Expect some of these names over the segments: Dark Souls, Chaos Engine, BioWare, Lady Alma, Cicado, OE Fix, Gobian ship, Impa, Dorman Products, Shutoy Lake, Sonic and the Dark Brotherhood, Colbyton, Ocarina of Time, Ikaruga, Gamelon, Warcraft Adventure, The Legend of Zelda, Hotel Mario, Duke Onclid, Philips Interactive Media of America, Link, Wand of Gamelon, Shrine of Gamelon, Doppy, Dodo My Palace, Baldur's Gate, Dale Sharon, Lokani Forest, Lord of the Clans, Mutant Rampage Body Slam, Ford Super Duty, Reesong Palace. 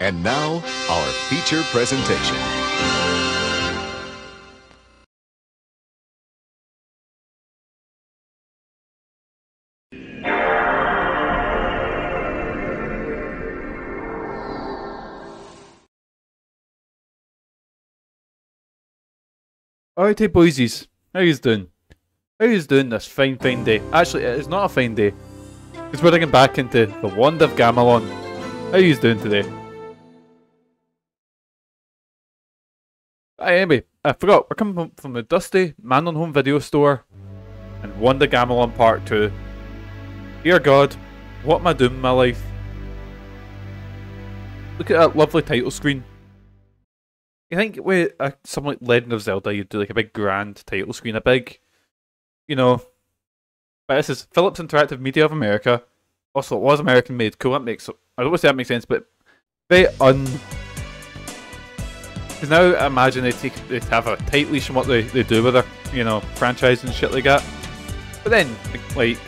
And now, our feature presentation. Alright, hey boysies, how yous doing? How yous doing this fine day? Actually, it's not a fine day, because we're digging back into the Wand of Gamelon. How yous doing today? Anyway, I forgot, we're coming from the dusty Man on Home video store and Wand of Gamelon Part 2. Dear God, what am I doing in my life? Look at that lovely title screen. You think with something like Legend of Zelda, you'd do like a big grand title screen, a big, you know. But this is Philips Interactive Media of America. Also, it was American made. Cool, that makes. I don't want to say that makes sense, but very un. Because now I imagine they'd have a tight leash on what they do with their, you know, franchise and shit like that. But then, like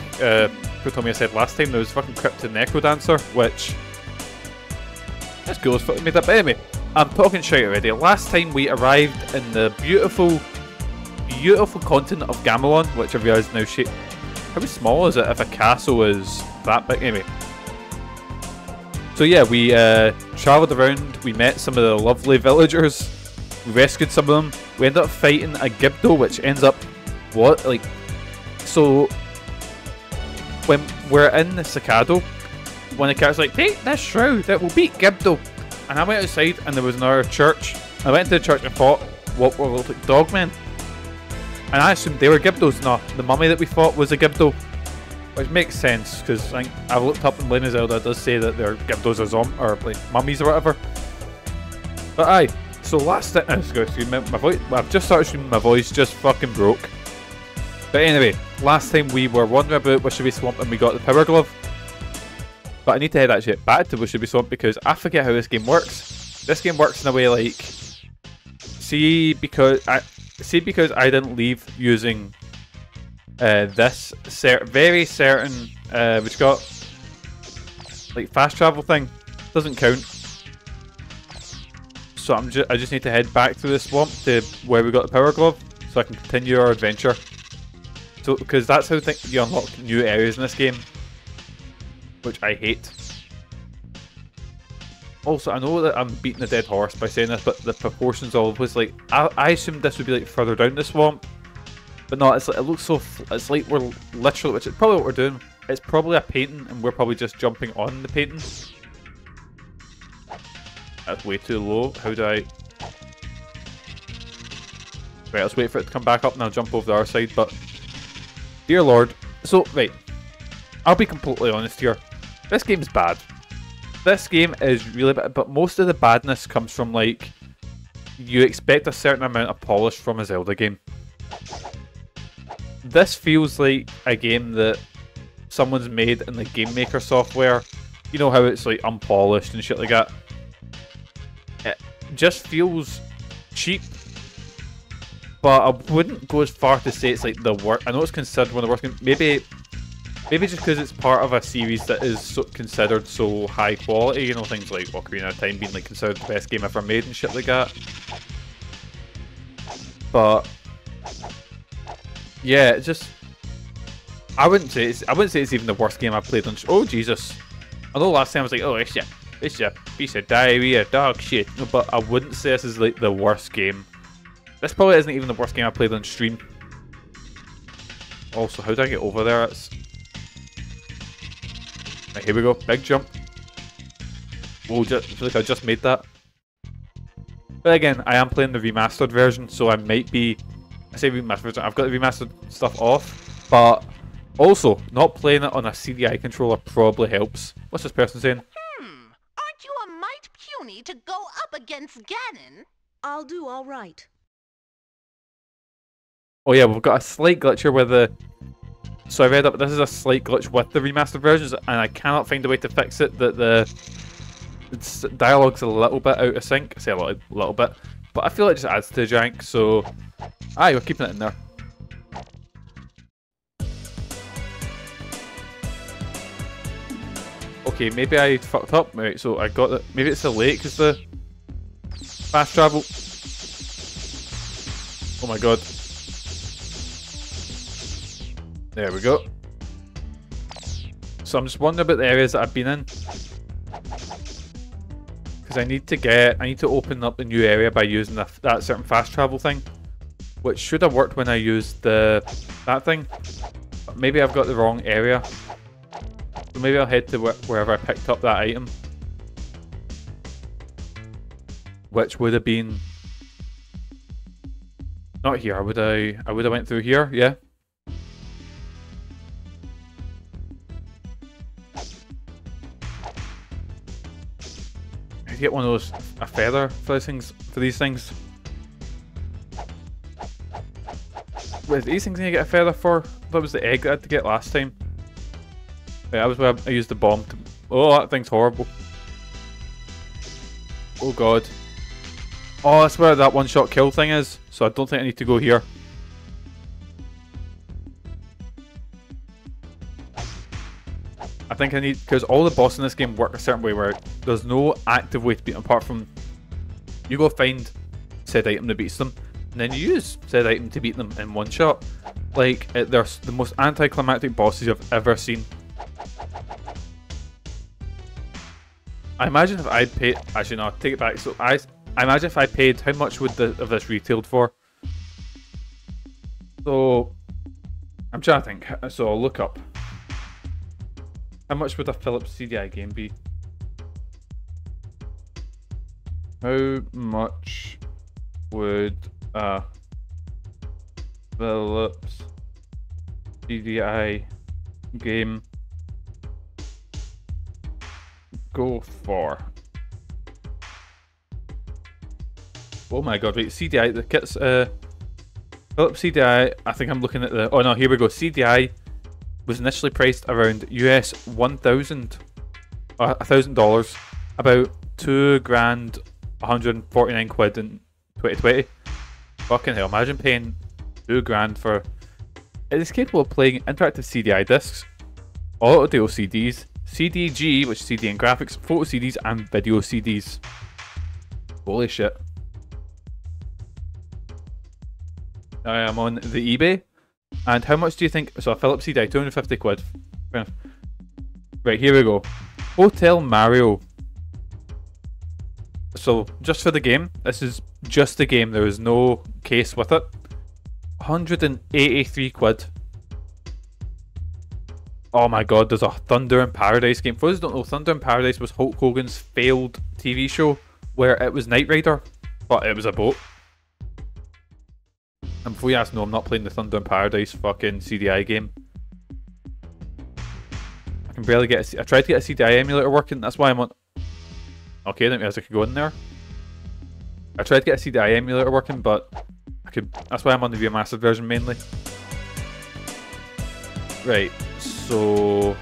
Protomi said last time, there was fucking Crypt and Necro Dancer, which that's cool as fucking made up. But anyway. I'm talking shit already. Last time we arrived in the beautiful, beautiful continent of Gamelon, which I realise now shaped. How small is it if a castle is that big? Anyway. So yeah, we travelled around, we met some of the lovely villagers, we rescued some of them, we ended up fighting a Gibdo, which ends up, what? Like, so, when we're in the cicado, one of the characters like, take this shroud, that will beat Gibdo. And I went outside and there was another church. I went to the church and fought what were like dogmen. And I assumed they were Gibdos. No, the mummy that we fought was a Gibdo. Which makes sense, because I've looked up in Legend of Zelda, it does say that they're Gibdos or like mummies or whatever. But aye, so last time, I've just started streaming, my voice just fucking broke. But anyway, last time we were wandering about Wishabee Swamp and we got the Power Glove. But I need to head actually back to Wishabee Swamp because I forget how this game works. This game works in a way like, see because I didn't leave using this very certain which got like fast travel thing doesn't count. So I just need to head back to the swamp to where we got the Power Glove so I can continue our adventure. So because that's how you unlock new areas in this game. Which I hate. Also, I know that I'm beating a dead horse by saying this, but the proportions all was like I assumed this would be like further down the swamp, but no, it's like, it looks so. It's like we're literally, which is probably what we're doing. It's probably a painting, and we're probably just jumping on the painting. That's way too low. How do I? Right, let's wait for it to come back up, and I'll jump over the other side. But dear Lord, so right. I'll be completely honest here. This game's bad. This game is really bad, but most of the badness comes from like you expect a certain amount of polish from a Zelda game. This feels like a game that someone's made in the Game Maker software. You know how it's like unpolished and shit like that. It just feels cheap. But I wouldn't go as far to say it's like the worst. I know it's considered one of the worst games. Maybe just because it's part of a series that is so considered so high quality, you know, things like Ocarina of Time being like considered the best game ever made and shit like that. But yeah, it's just I wouldn't say it's even the worst game I've played on. Oh Jesus! I know last time I was like, oh it's a piece of diarrhea, dog shit. No, but I wouldn't say this is like the worst game. This probably isn't even the worst game I've played on stream. Also, how do I get over there? It's right, here we go, big jump. Whoa, I feel like I just made that. But again, I am playing the remastered version, so I might be... I say remastered version, I've got the remastered stuff off, but also, not playing it on a CDI controller probably helps. What's this person saying? Aren't you a mite puny to go up against Ganon? I'll do alright. Oh yeah, we've got a slight glitch here with the... So I read up, this is a slight glitch with the remastered versions, and I cannot find a way to fix it, that the dialogue's a little bit out of sync. I say a little bit, but I feel it just adds to the jank, so... Aye, we're keeping it in there. Okay, maybe I fucked up. Right, so I got it. Maybe it's the lake is the fast travel. Oh my god. There we go. So I'm just wondering about the areas that I've been in. Because I need to open up the new area by using that certain fast travel thing. Which should have worked when I used that thing. But maybe I've got the wrong area. So maybe I'll head to wherever I picked up that item. Which would have been... not here, I would have went through here, yeah. I get one of those, a feather for these things. Wait, is these things need to get a feather for? That was the egg that I had to get last time. Yeah, that was where I used the bomb to... oh, that thing's horrible. Oh god. Oh, that's where that one-shot kill thing is, so I don't think I need to go here. I think I need... because all the bosses in this game work a certain way where there's no active way to beat them apart from... you go find said item that beats them, and then you use said item to beat them in one shot. Like, they're the most anticlimactic bosses I've ever seen. I imagine if I'd paid... actually, no, I'll take it back. So I imagine if I paid, how much would this retailed for? So, I'm trying to think. So I'll look up. How much would a Philips CDI game be? How much would a Philips CDI game go for? Oh my god, wait, CDI, the kit's, Philips CDI, I think I'm looking at the, oh no, here we go, CDI was initially priced around US $1,000, $1,000, about 2 grand, 149 quid in 2020. Fucking hell, imagine paying 2 grand for, it is capable of playing interactive CDI discs, audio CDs, CDG, which is CD and graphics, photo CDs, and video CDs. Holy shit. I am on the eBay, and how much do you think? So a Philips CD, 250 quid. Right, here we go. Hotel Mario. So just for the game, this is just the game. There is no case with it. 183 quid. Oh my god, there's a Thunder in Paradise game. For those who don't know, Thunder in Paradise was Hulk Hogan's failed TV show where it was Knight Rider, but it was a boat. And before you ask, no, I'm not playing the Thunder in Paradise fucking CDI game. I can barely get I tried to get a CDI emulator working, that's why I'm on... okay, I didn't realize I could go in there. I tried to get a CDI emulator working, but I could... that's why I'm on the remastered version mainly. Right, so...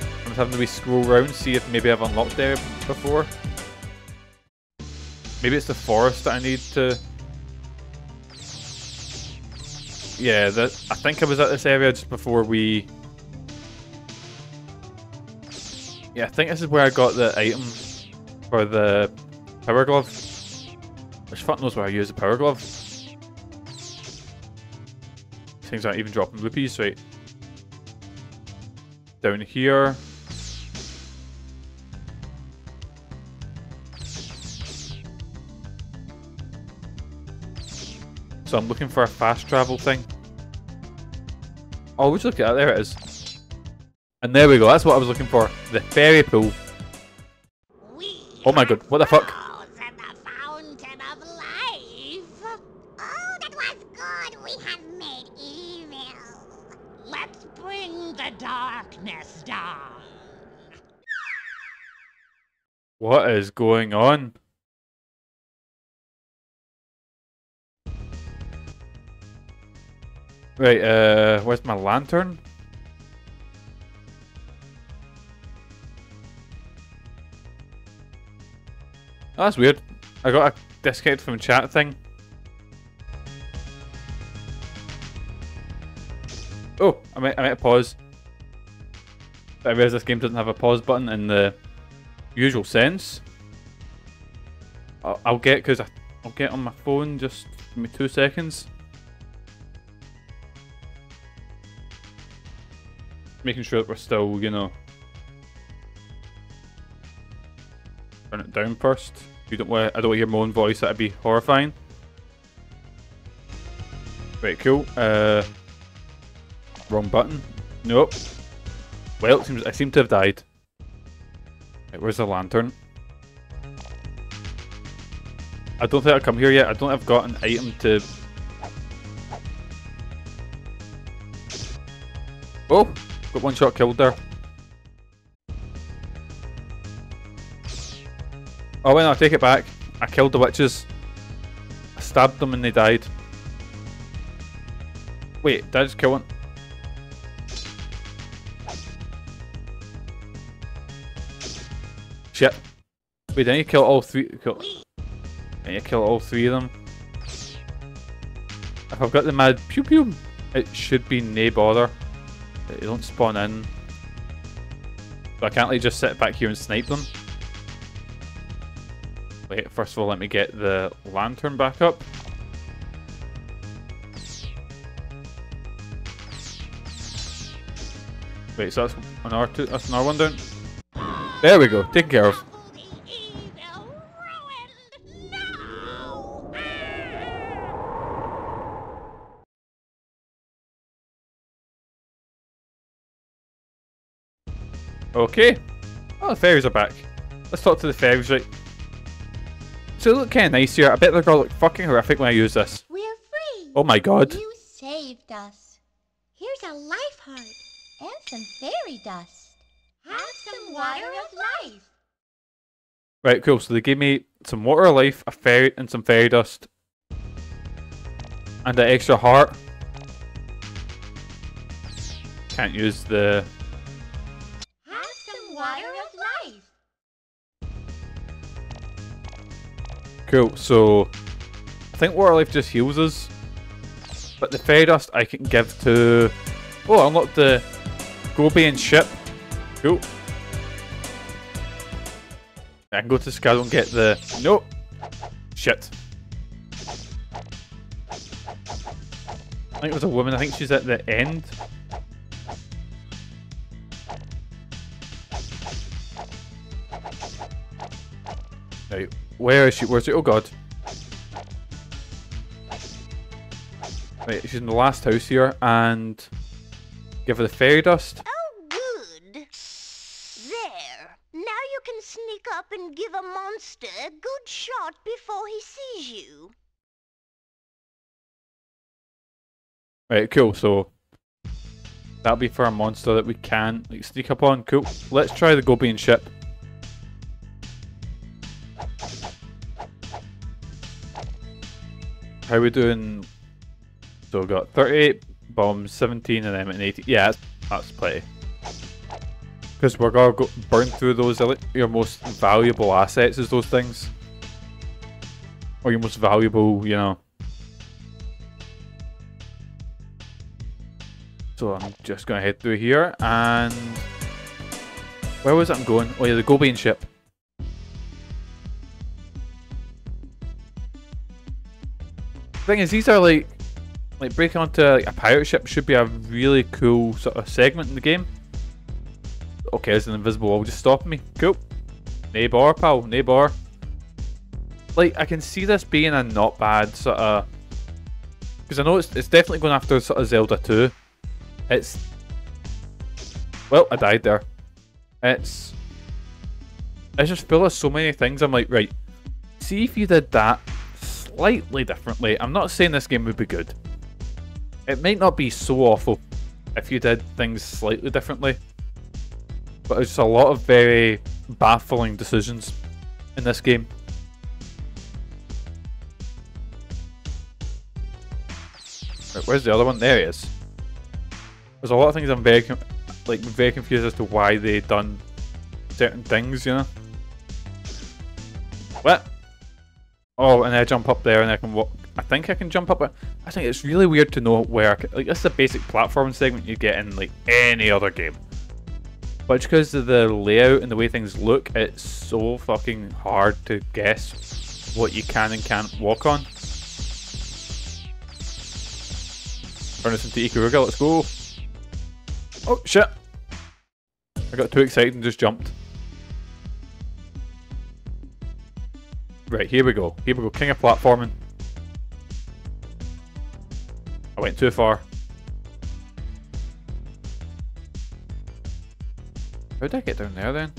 I'm just having to scroll around, see if maybe I've unlocked there before. Maybe it's the forest that I need to... yeah, I think I was at this area just before we... yeah, I think this is where I got the item for the power glove. Which fuck knows where I use the power glove. Things aren't even dropping rupees, right? Down here. So I'm looking for a fast travel thing. Oh, would you look at that? There it is. And there we go. That's what I was looking for. The Fairy Pool. Oh my god. What the fuck? What is going on? Right, where's my lantern? Oh, that's weird. I got a disconnect from chat thing. Oh, I meant to pause. I realize this game doesn't have a pause button in the usual sense. I'll get, because I'll get on my phone, just give me 2 seconds. Making sure that we're still, you know. Turn it down first. You don't want, I don't want to hear my own voice, that'd be horrifying. Right, cool. Wrong button. Nope. Well, it seems I seem to have died. Right, where's the lantern? I don't think I've come here yet. I don't think I've got an item to... Oh! Got one shot killed there. Oh well, I take it back. I killed the witches. I stabbed them and they died. Wait, did I just kill one? Shit. Wait, did I need to kill all three? I need to kill all three of them. If I've got the mad pew pew, it should be nae bother. They don't spawn in. But I can't really just sit back here and snipe them. Wait, first of all, let me get the lantern back up. Wait, so that's another two, that's another one down. There we go, taken care of. Okay. Oh, the fairies are back. Let's talk to the fairies, right? So they look kind of nice here. I bet they're gonna look fucking horrific when I use this. We're free. Oh my god. You saved us. Here's a life heart and some fairy dust. Have some water of life. Right, cool. So they gave me some water of life, a fairy, and some fairy dust, and an extra heart. Can't use the. Cool, so I think water life just heals us, but the fairy dust I can give to... Oh, I unlocked the Gobian ship. Cool. I can go to Scarlet and get the... Nope. Shit. I think it was a woman, I think she's at the end. Right. Where is she? Where's she? Oh god. Right, she's in the last house here and give her the fairy dust. Oh good. There. Now you can sneak up and give a monster a good shot before he sees you. Right, cool, so that'll be for a monster that we can like sneak up on. Cool. Let's try the Gobian ship. How are we doing? So we've got 38 bombs, 17 and then an 80. Yeah, that's plenty. Because we're going to go burn through those, your most valuable assets is those things. Or your most valuable, you know. So I'm just going to head through here and... Where was it I'm going? Oh yeah, the Gobian ship. Thing is, these are like breaking onto like, a pirate ship should be a really cool sort of segment in the game. Okay, there's an invisible wall just stopping me. Cool. Nay bar, pal. Nay bar. Like, I can see this being a not bad sort of... Because I know it's definitely going after sort of Zelda 2. It's... Well, I died there. It's just full of so many things. I'm like, right, see if you did that slightly differently. I'm not saying this game would be good. It might not be so awful if you did things slightly differently, but it's just a lot of very baffling decisions in this game. Right, where's the other one? There he is. There's a lot of things I'm very confused as to why they done certain things, you know. What? Oh, and I jump up there and I can walk. I think I can jump up. I think it's really weird to know where I can, like, this is a basic platforming segment you get in like any other game. But just because of the layout and the way things look, it's so fucking hard to guess what you can and can't walk on. Turn us into Ikaruga, let's go! Oh shit! I got too excited and just jumped. Right, here we go. Here we go, king of platforming. I went too far. How did I get down there then?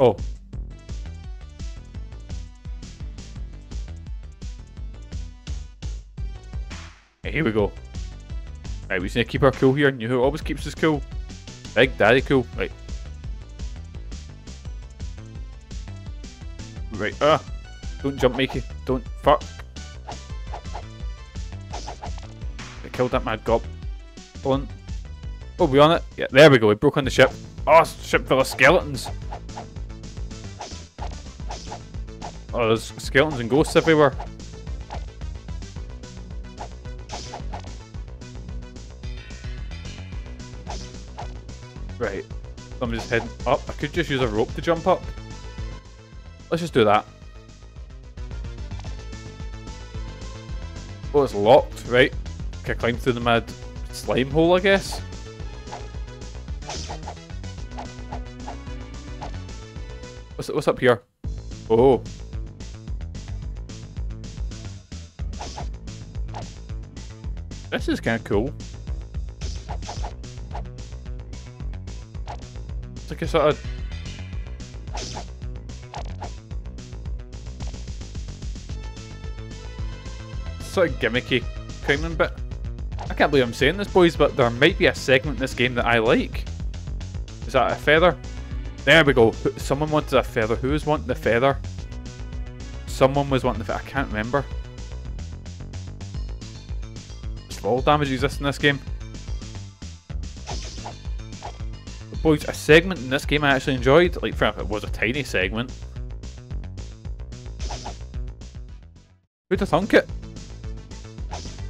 Oh. Right, here we go. Right, we just need to keep our cool here. You know who always keeps us cool? Big Daddy Cool. Right. Right. Don't jump, Mickey. Don't. Fuck. I killed that mad gob. Don't. Oh, we on it? Yeah, there we go. We broke on the ship. Oh, ship full of skeletons. Oh, there's skeletons and ghosts everywhere. Right. I'm just heading up. I could just use a rope to jump up. Let's just do that. Oh, it's locked. Right. Can I climb through the mad slime hole, I guess? What's up here? Oh. This is kind of cool. It's like a sort of... sort of gimmicky climbing bit. I can't believe I'm saying this, boys, but there might be a segment in this game that I like. Is that a feather? There we go. Someone wanted a feather. Who was wanting the feather? Someone was wanting the feather. I can't remember. Small damage exists in this game. But boys, a segment in this game I actually enjoyed. Like, fair enough, it was a tiny segment. Who'd have thunk it?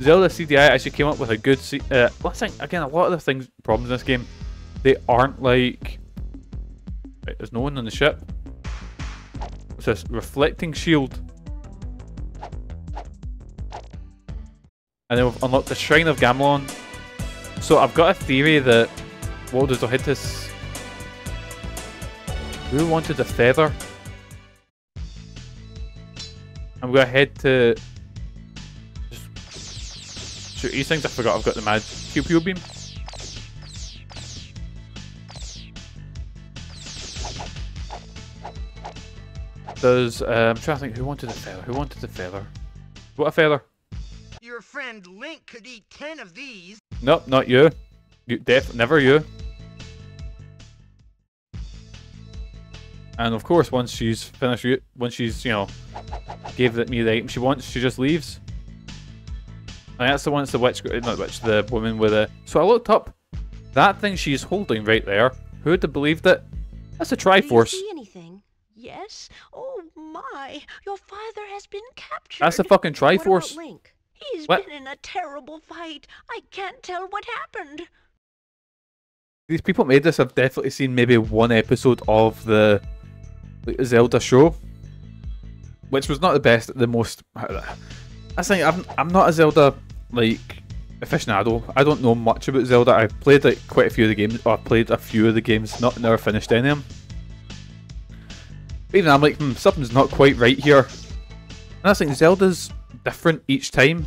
Zelda CDI actually came up with a good... well, I think, again, a lot of the things, problems in this game, they aren't like... Right, there's no one on the ship. What's this? Reflecting shield. And then we've unlocked the Shrine of Gamelon. So I've got a theory that... What does the hit this? Who wanted the feather? I'm going to head to... Just shoot these things. I forgot I've got the mad QPO beam. There's, I'm trying to think, who wanted a feather? Who wanted a feather? What a feather? Your friend Link could eat 10 of these. Nope, not you. You never you. And of course, once she's finished, once she's, you know, gave me the item she wants, she just leaves. And that's the one, it's the witch, not witch, the woman with a... So I looked up that thing she's holding right there. Who would have believed it? That's a Triforce. Do you see anything? Yes? Oh my! Your father has been captured! That's the fucking Triforce! What about Link? He's been in a terrible fight! I can't tell what happened! These people made this have definitely seen maybe one episode of the Zelda show. Which was not the best, the most... I think I'm not a Zelda, like, aficionado. I don't know much about Zelda. I've played like quite a few of the games, or played a few of the games, never finished any of them. Even I'm like, something's not quite right here. And I think Zelda's different each time.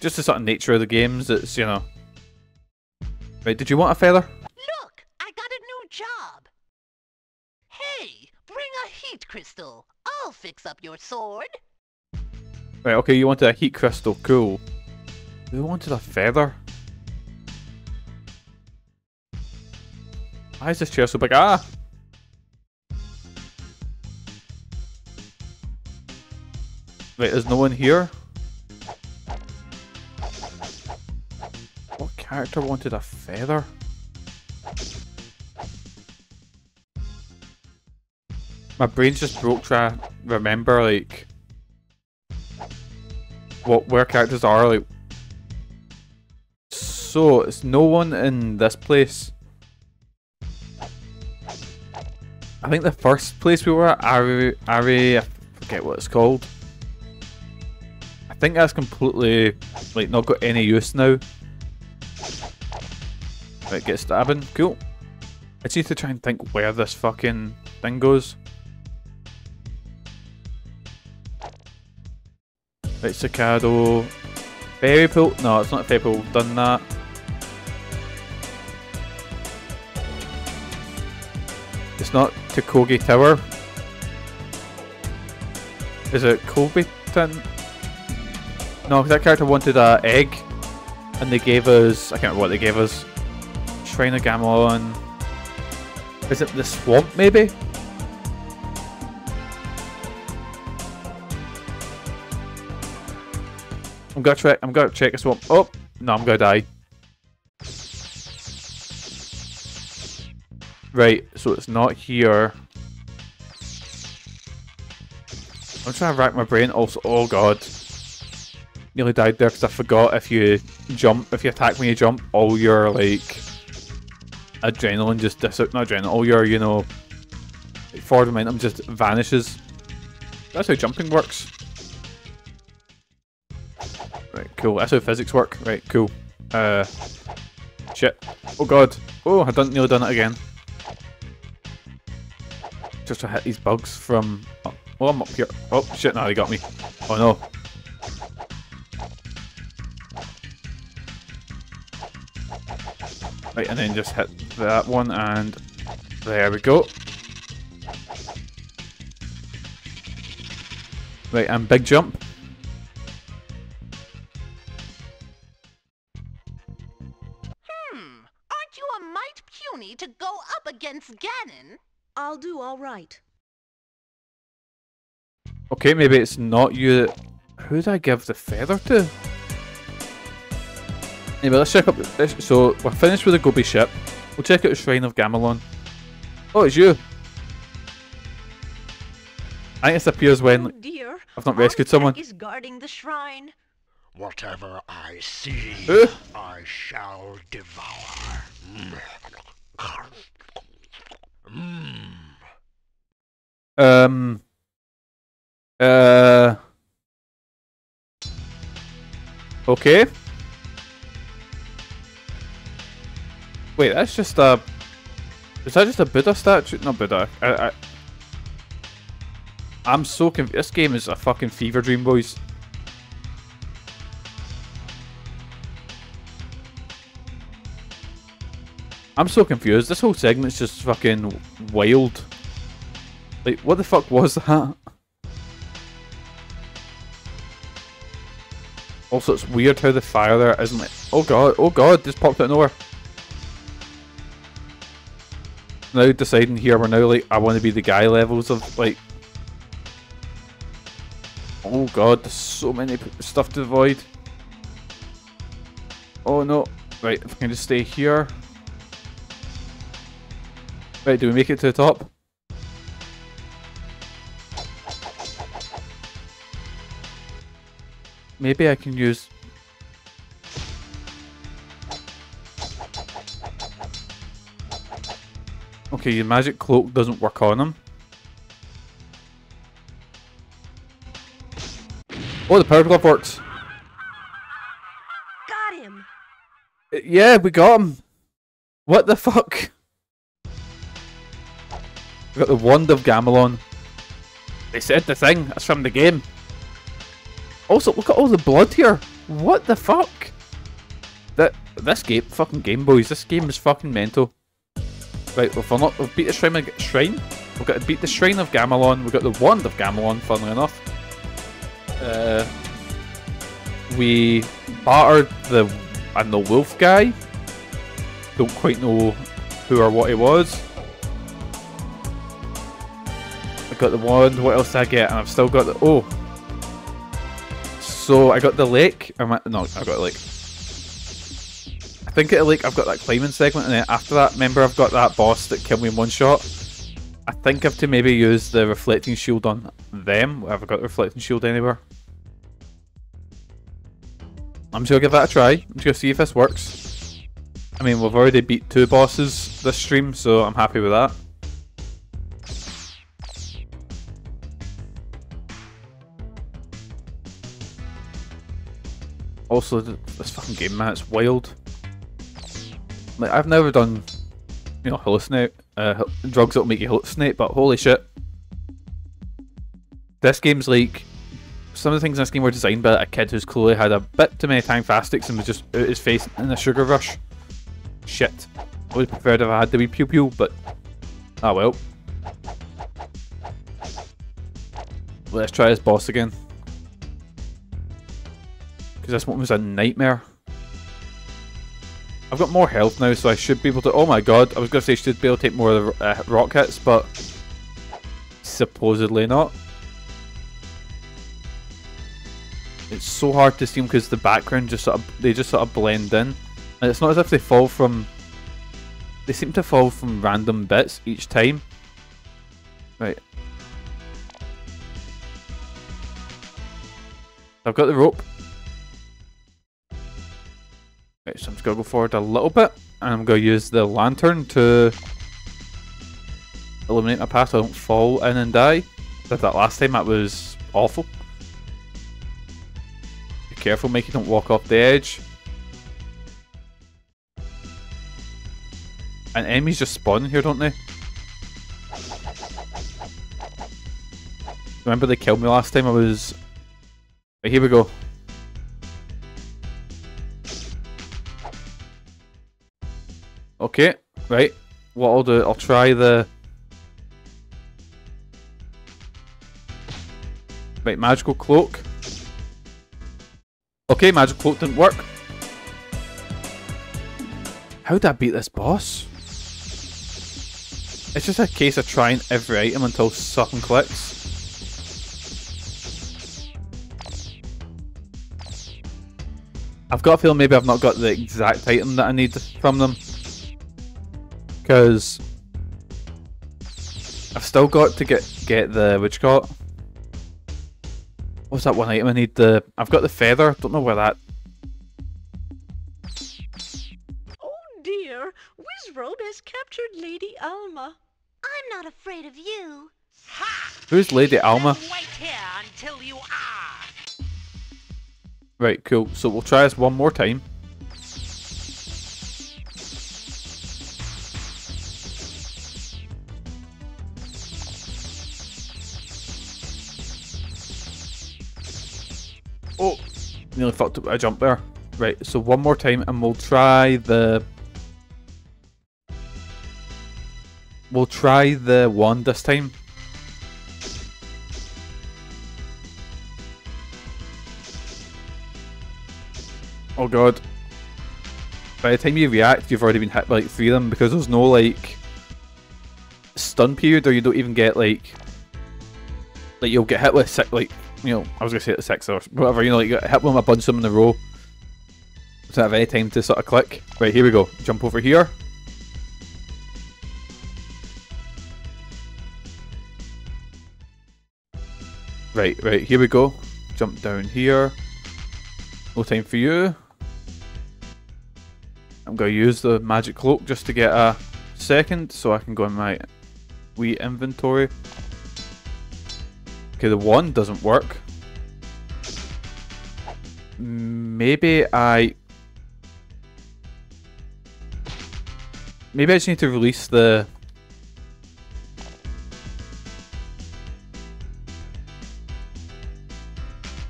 Just the sort of nature of the games, it's, you know. Right, did you want a feather? Look, I got a new job. Hey, bring a heat crystal. I'll fix up your sword. Right, okay, you wanted a heat crystal, cool. Who wanted a feather? Why is this chair so big? Ah! Right, there's no one here. What character wanted a feather? My brain's just broke trying to remember, like, where characters are, like. So, it's no one in this place. I think the first place we were at, I forget what it's called. I think that's completely, like, not got any use now. Right, get stabbing. Cool. I just need to try and think where this fucking thing goes. Right, Cicado. Fairy Pool? No, it's not Fairy Pool. We've done that. It's not Tykogi Tower. Is it Colbyton? No, because that character wanted an egg. And they gave us... I can't remember what they gave us. Shrine of Gamelon. Is it the swamp, maybe? I'm gonna check a swamp. Oh! No, I'm gonna die. Right, so it's not here. I'm trying to rack my brain also. Oh god. Nearly died there because I forgot if you attack when you jump, all your like adrenaline just disappears. Not adrenaline, all your, you know, forward momentum just vanishes. That's how jumping works. Right, cool. That's how physics work. Right, cool. Shit. Oh god. Oh, I done nearly done it again. Just to hit these bugs from... Oh, oh, I'm up here. Oh, shit, no, they got me. Oh, no. Right, and then just hit that one, and... There we go. Right, and big jump. Aren't you a mite puny to go up against Ganon? I'll do all right. Okay, maybe it's not you. Who did I give the feather to? Anyway, let's check up this. So we're finished with the Gobian ship. We'll check out the Shrine of Gamelon. Oh, it's you. I guess it appears when I've not rescued someone. Is guarding the shrine. Whatever I see, I shall devour. Okay. Wait, that's just a... Is that just a Buddha statue? Not Buddha. I'm so confused. This game is a fucking fever dream, boys. I'm so confused. This whole segment's just fucking wild. Like, what the fuck was that? Also, it's weird how the fire there isn't like... oh god, just popped out of nowhere. Now deciding here, we're now like, I want to be the guy levels of, like... Oh god, there's so many stuff to avoid. Oh no. Right, if I can just stay here... Right, do we make it to the top? Maybe I can use... Okay, your magic cloak doesn't work on him. Oh, the power glove works! Got him! Yeah, we got him! What the fuck? We've got the Wand of Gamelon. They said the thing. That's from the game. Also, look at all the blood here. What the fuck? This game, fucking game, boys. This game is fucking mental. Right, well, if we're not, we've beat the shrine. We've got to beat the Shrine of Gamelon. We've got the Wand of Gamelon. Funnily enough, we battered the wolf guy. Don't quite know who or what he was. Got the wand. What else did I get? And I've still got the... Oh! So, I got the lake. No, I got the lake. I think at the lake I've got that climbing segment, and then after that, remember I've got that boss that killed me in one shot. I think I've to maybe use the reflecting shield on them. Have I got the reflecting shield anywhere? I'm just gonna give that a try. I'm just gonna see if this works. I mean, we've already beat 2 bosses this stream, so I'm happy with that. Also, this fucking game, man, it's wild. Like, I've never done, you know, hallucinate, drugs that'll make you hallucinate, but holy shit. This game's like, some of the things in this game were designed by a kid who's clearly had a bit too many time-fastics and was just out his face in a sugar rush. Shit. I would have preferred if I had the wee pew-pew, but ah well. Let's try this boss again. Because this one was a nightmare. I've got more health now, so I should be able to... Oh my god, I was going to say I should be able to take more of the rock hits, but... supposedly not. It's so hard to see them because the background just sort of... they just sort of blend in. And it's not as if they fall from... they seem to fall from random bits each time. Right. I've got the rope. Right, so I'm just going to go forward a little bit, and I'm going to use the lantern to illuminate my path so I don't fall in and die. I did that last time, that was awful. Be careful, Mikey, don't walk off the edge. And enemies just spawn here, don't they? Remember they killed me last time, I was... right, here we go. Okay, right. What I'll do, I'll try the... right, magical cloak. Okay, magical cloak didn't work. How'd I beat this boss? It's just a case of trying every item until something clicks. I've got a feeling maybe I've not got the exact item that I need from them. Because I've still got to get the witchcott. What's that one item I need? The I've got the feather. Don't know where that. Oh dear, Wizzrobe has captured Lady Alma. I'm not afraid of you. Ha! Who's Lady Alma? Wait here until you are. Right, cool. So we'll try this one more time. Oh, nearly fucked up with a jump there. Right, so one more time and we'll try the... we'll try the wand this time. Oh god. By the time you react, you've already been hit by like three of them because there's no like... stun period, or you don't even get like... like you'll get hit with sick like... you know, I was going to say it at 6 or whatever, you know, like you hit them a bunch of them in a row. Don't have any time to sort of click. Right, here we go. Jump over here. Right, right, here we go. Jump down here. No time for you. I'm going to use the magic cloak just to get a second so I can go in my wee inventory. Okay, the wand doesn't work. Maybe I just need to release the...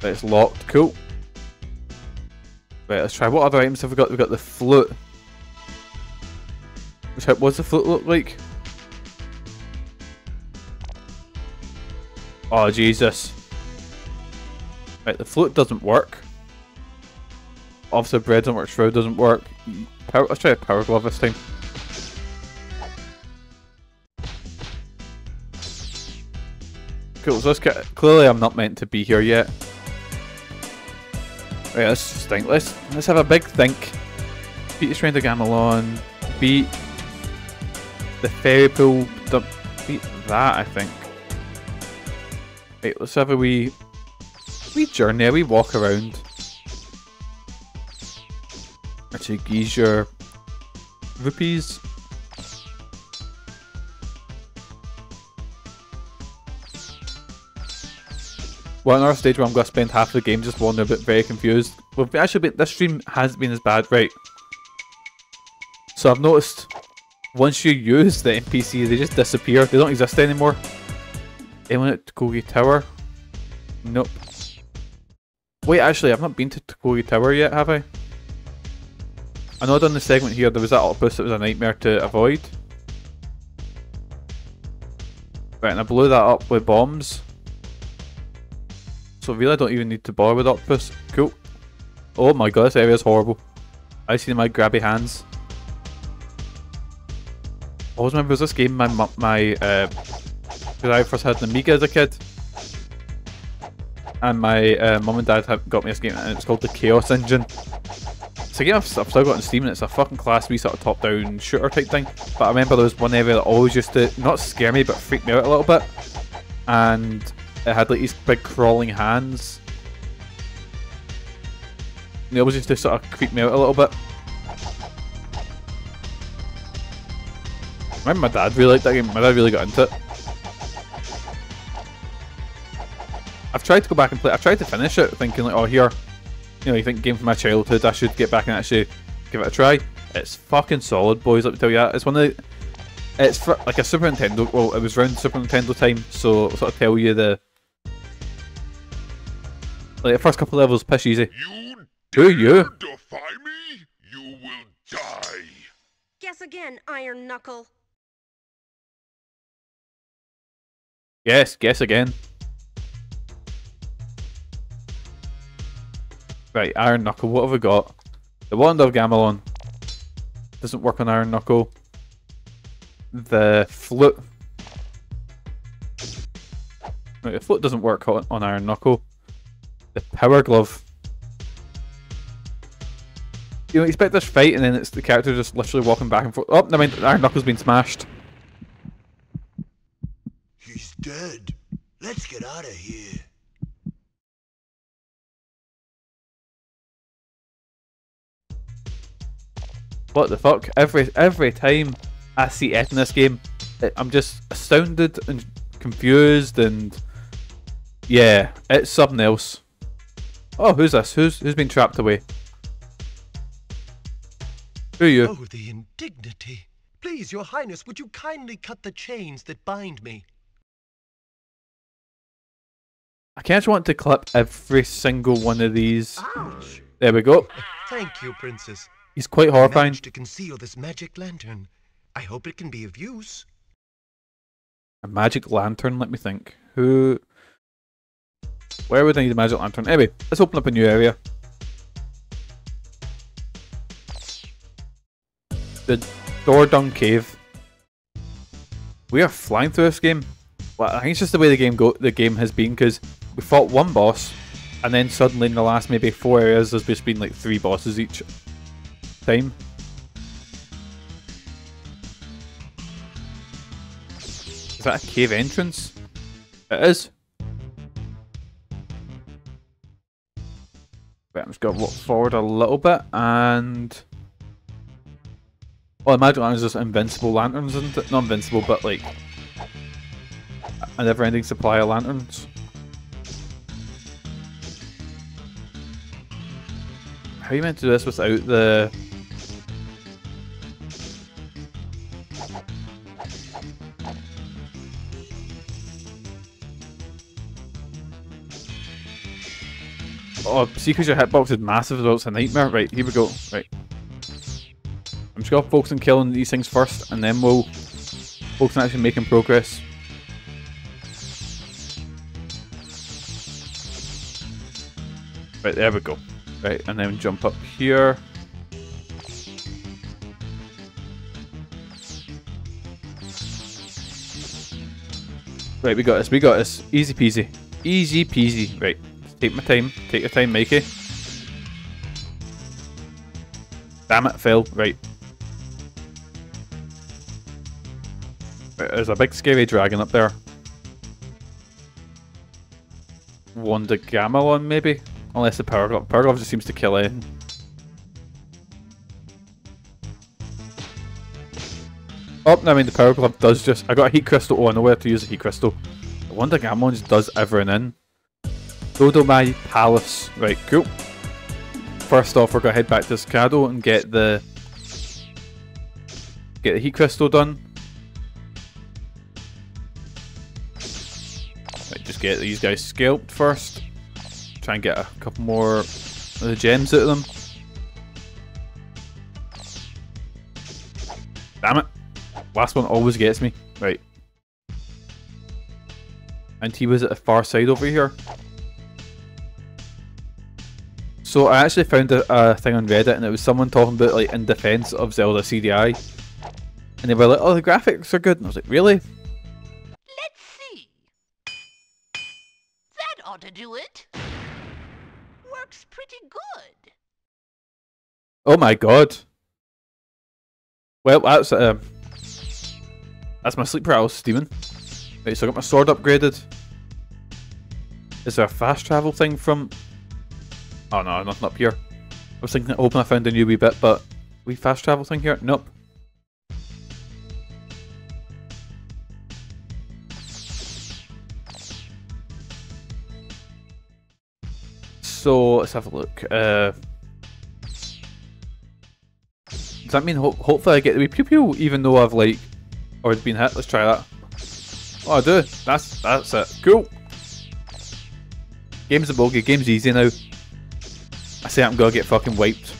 right, it's locked, cool. Right, let's try, what other items have we got? We've got the flute. What's the flute look like? Oh Jesus. Right, the flute doesn't work. Obviously bread doesn't work, shroud doesn't work. Let's try a power glove this time. Cool, so let's get... clearly I'm not meant to be here yet. Right, let's just think. Let's have a big think. Beat the Shrine of Gamelon. Beat the Fairy Pool. Beat that, I think. Right, let's have a wee journey, a wee walk around. Actually, Geezer rupees. We're on our stage where I'm going to spend half the game just wandering a bit, very confused. We've actually been, this stream hasn't been as bad, right? So I've noticed once you use the NPC, they just disappear. They don't exist anymore. Anyone at Tykogi Tower? Nope. Wait, actually, I've not been to Tykogi Tower yet, have I? I know I've done the segment here, there was that octopus that was a nightmare to avoid. Right, and I blew that up with bombs. So really I don't even need to bother with octopus. Cool. Oh my god, this area is horrible. I see my grabby hands. I always remember, was this game because I first had an Amiga as a kid. And my mum and dad got me this game, and it was called the Chaos Engine. It's a game I've still got on Steam, and it's a fucking class wee sort of top-down shooter type thing. But I remember there was one area that always used to, not scare me, but freak me out a little bit. And it had like these big crawling hands. And they always used to sort of creep me out a little bit. I remember my dad really liked that game, my dad really got into it. I've tried to go back and play, I've tried to finish it, thinking like, oh here, you know, you think game from my childhood, I should get back and actually give it a try. It's fucking solid, boys, let me tell you that. It's one of the, it's for, like a Super Nintendo, well it was around Super Nintendo time, so I'll sort of tell you the, like the first couple of levels, pish easy. You dare defy me? You will die. Guess again, Iron Knuckle. Yes, guess again. Right, Iron Knuckle, what have we got? The Wand of Gamelon. Doesn't work on Iron Knuckle. The Flute. Right, the Flute doesn't work on Iron Knuckle. The Power Glove. You expect this fight and then it's the character just literally walking back and forth. Oh, never mind, Iron Knuckle's been smashed. He's dead. Let's get out of here. What the fuck? Every time I see Ed in this game, I'm just astounded and confused and yeah, it's something else. Oh, who's this? Who's been trapped away? Who are you? Oh, the indignity! Please, your highness, would you kindly cut the chains that bind me? I can't just want to clip every single one of these. Ouch. There we go. Thank you, princess. He's quite horrifying. I managed to conceal this magic lantern. I hope it can be of use. A magic lantern? Let me think. Who? Where would I need a magic lantern? Anyway, let's open up a new area. The Dodongo cave. We are flying through this game. Well, I think it's just the way the game has been, because we fought one boss, and then suddenly in the last maybe 4 areas, there's just been like 3 bosses each time. Is that a cave entrance? It is. Right, I'm just going to walk forward a little bit and... well, the magic lanterns are just invincible lanterns, isn't it? Not invincible, but like... a never-ending supply of lanterns. How are you meant to do this without the... Oh, see, because your hitbox is massive, though, it's a nightmare. Right, here we go. Right. I'm just going to focus on killing these things first, and then we'll focus on actually making progress. Right, there we go. Right, and then jump up here. Right, we got this, we got this. Easy peasy. Easy peasy. Right. Take my time. Take your time, Mikey. Damn it, Phil. Right. Right, there's a big scary dragon up there. Wand of Gamelon, maybe? Unless the power glove. Power glove just seems to kill it. Oh, no, I mean the power glove does just... I got a heat crystal. Oh, I know where to use a heat crystal. The Wand of Gamelon just does everything in. Dodo My Palace. Right, cool. First off, we're going to head back to Skado and get the Heat Crystal done. Right, just get these guys scalped first. Try and get a couple more of the gems out of them. Damn it. Last one always gets me. Right. And he was at the far side over here. So I actually found a thing on Reddit, and it was someone talking about, like, in defense of Zelda CDI. And they were like, oh, the graphics are good. And I was like, really? Let's see. That ought to do it. Works pretty good. Oh my god. Well, that's my sleep paralysis demon. Right, so I got my sword upgraded. Is there a fast travel thing from... Oh no, nothing up here. I was thinking I found a new wee bit, but... Wee fast travel thing here? Nope. So, let's have a look. Does that mean hopefully I get the wee pew pew, even though I've, like, already been hit? Let's try that. Oh, I do. That's it. Cool. Game's a bogey. Game's easy now. I say I'm gonna get fucking wiped.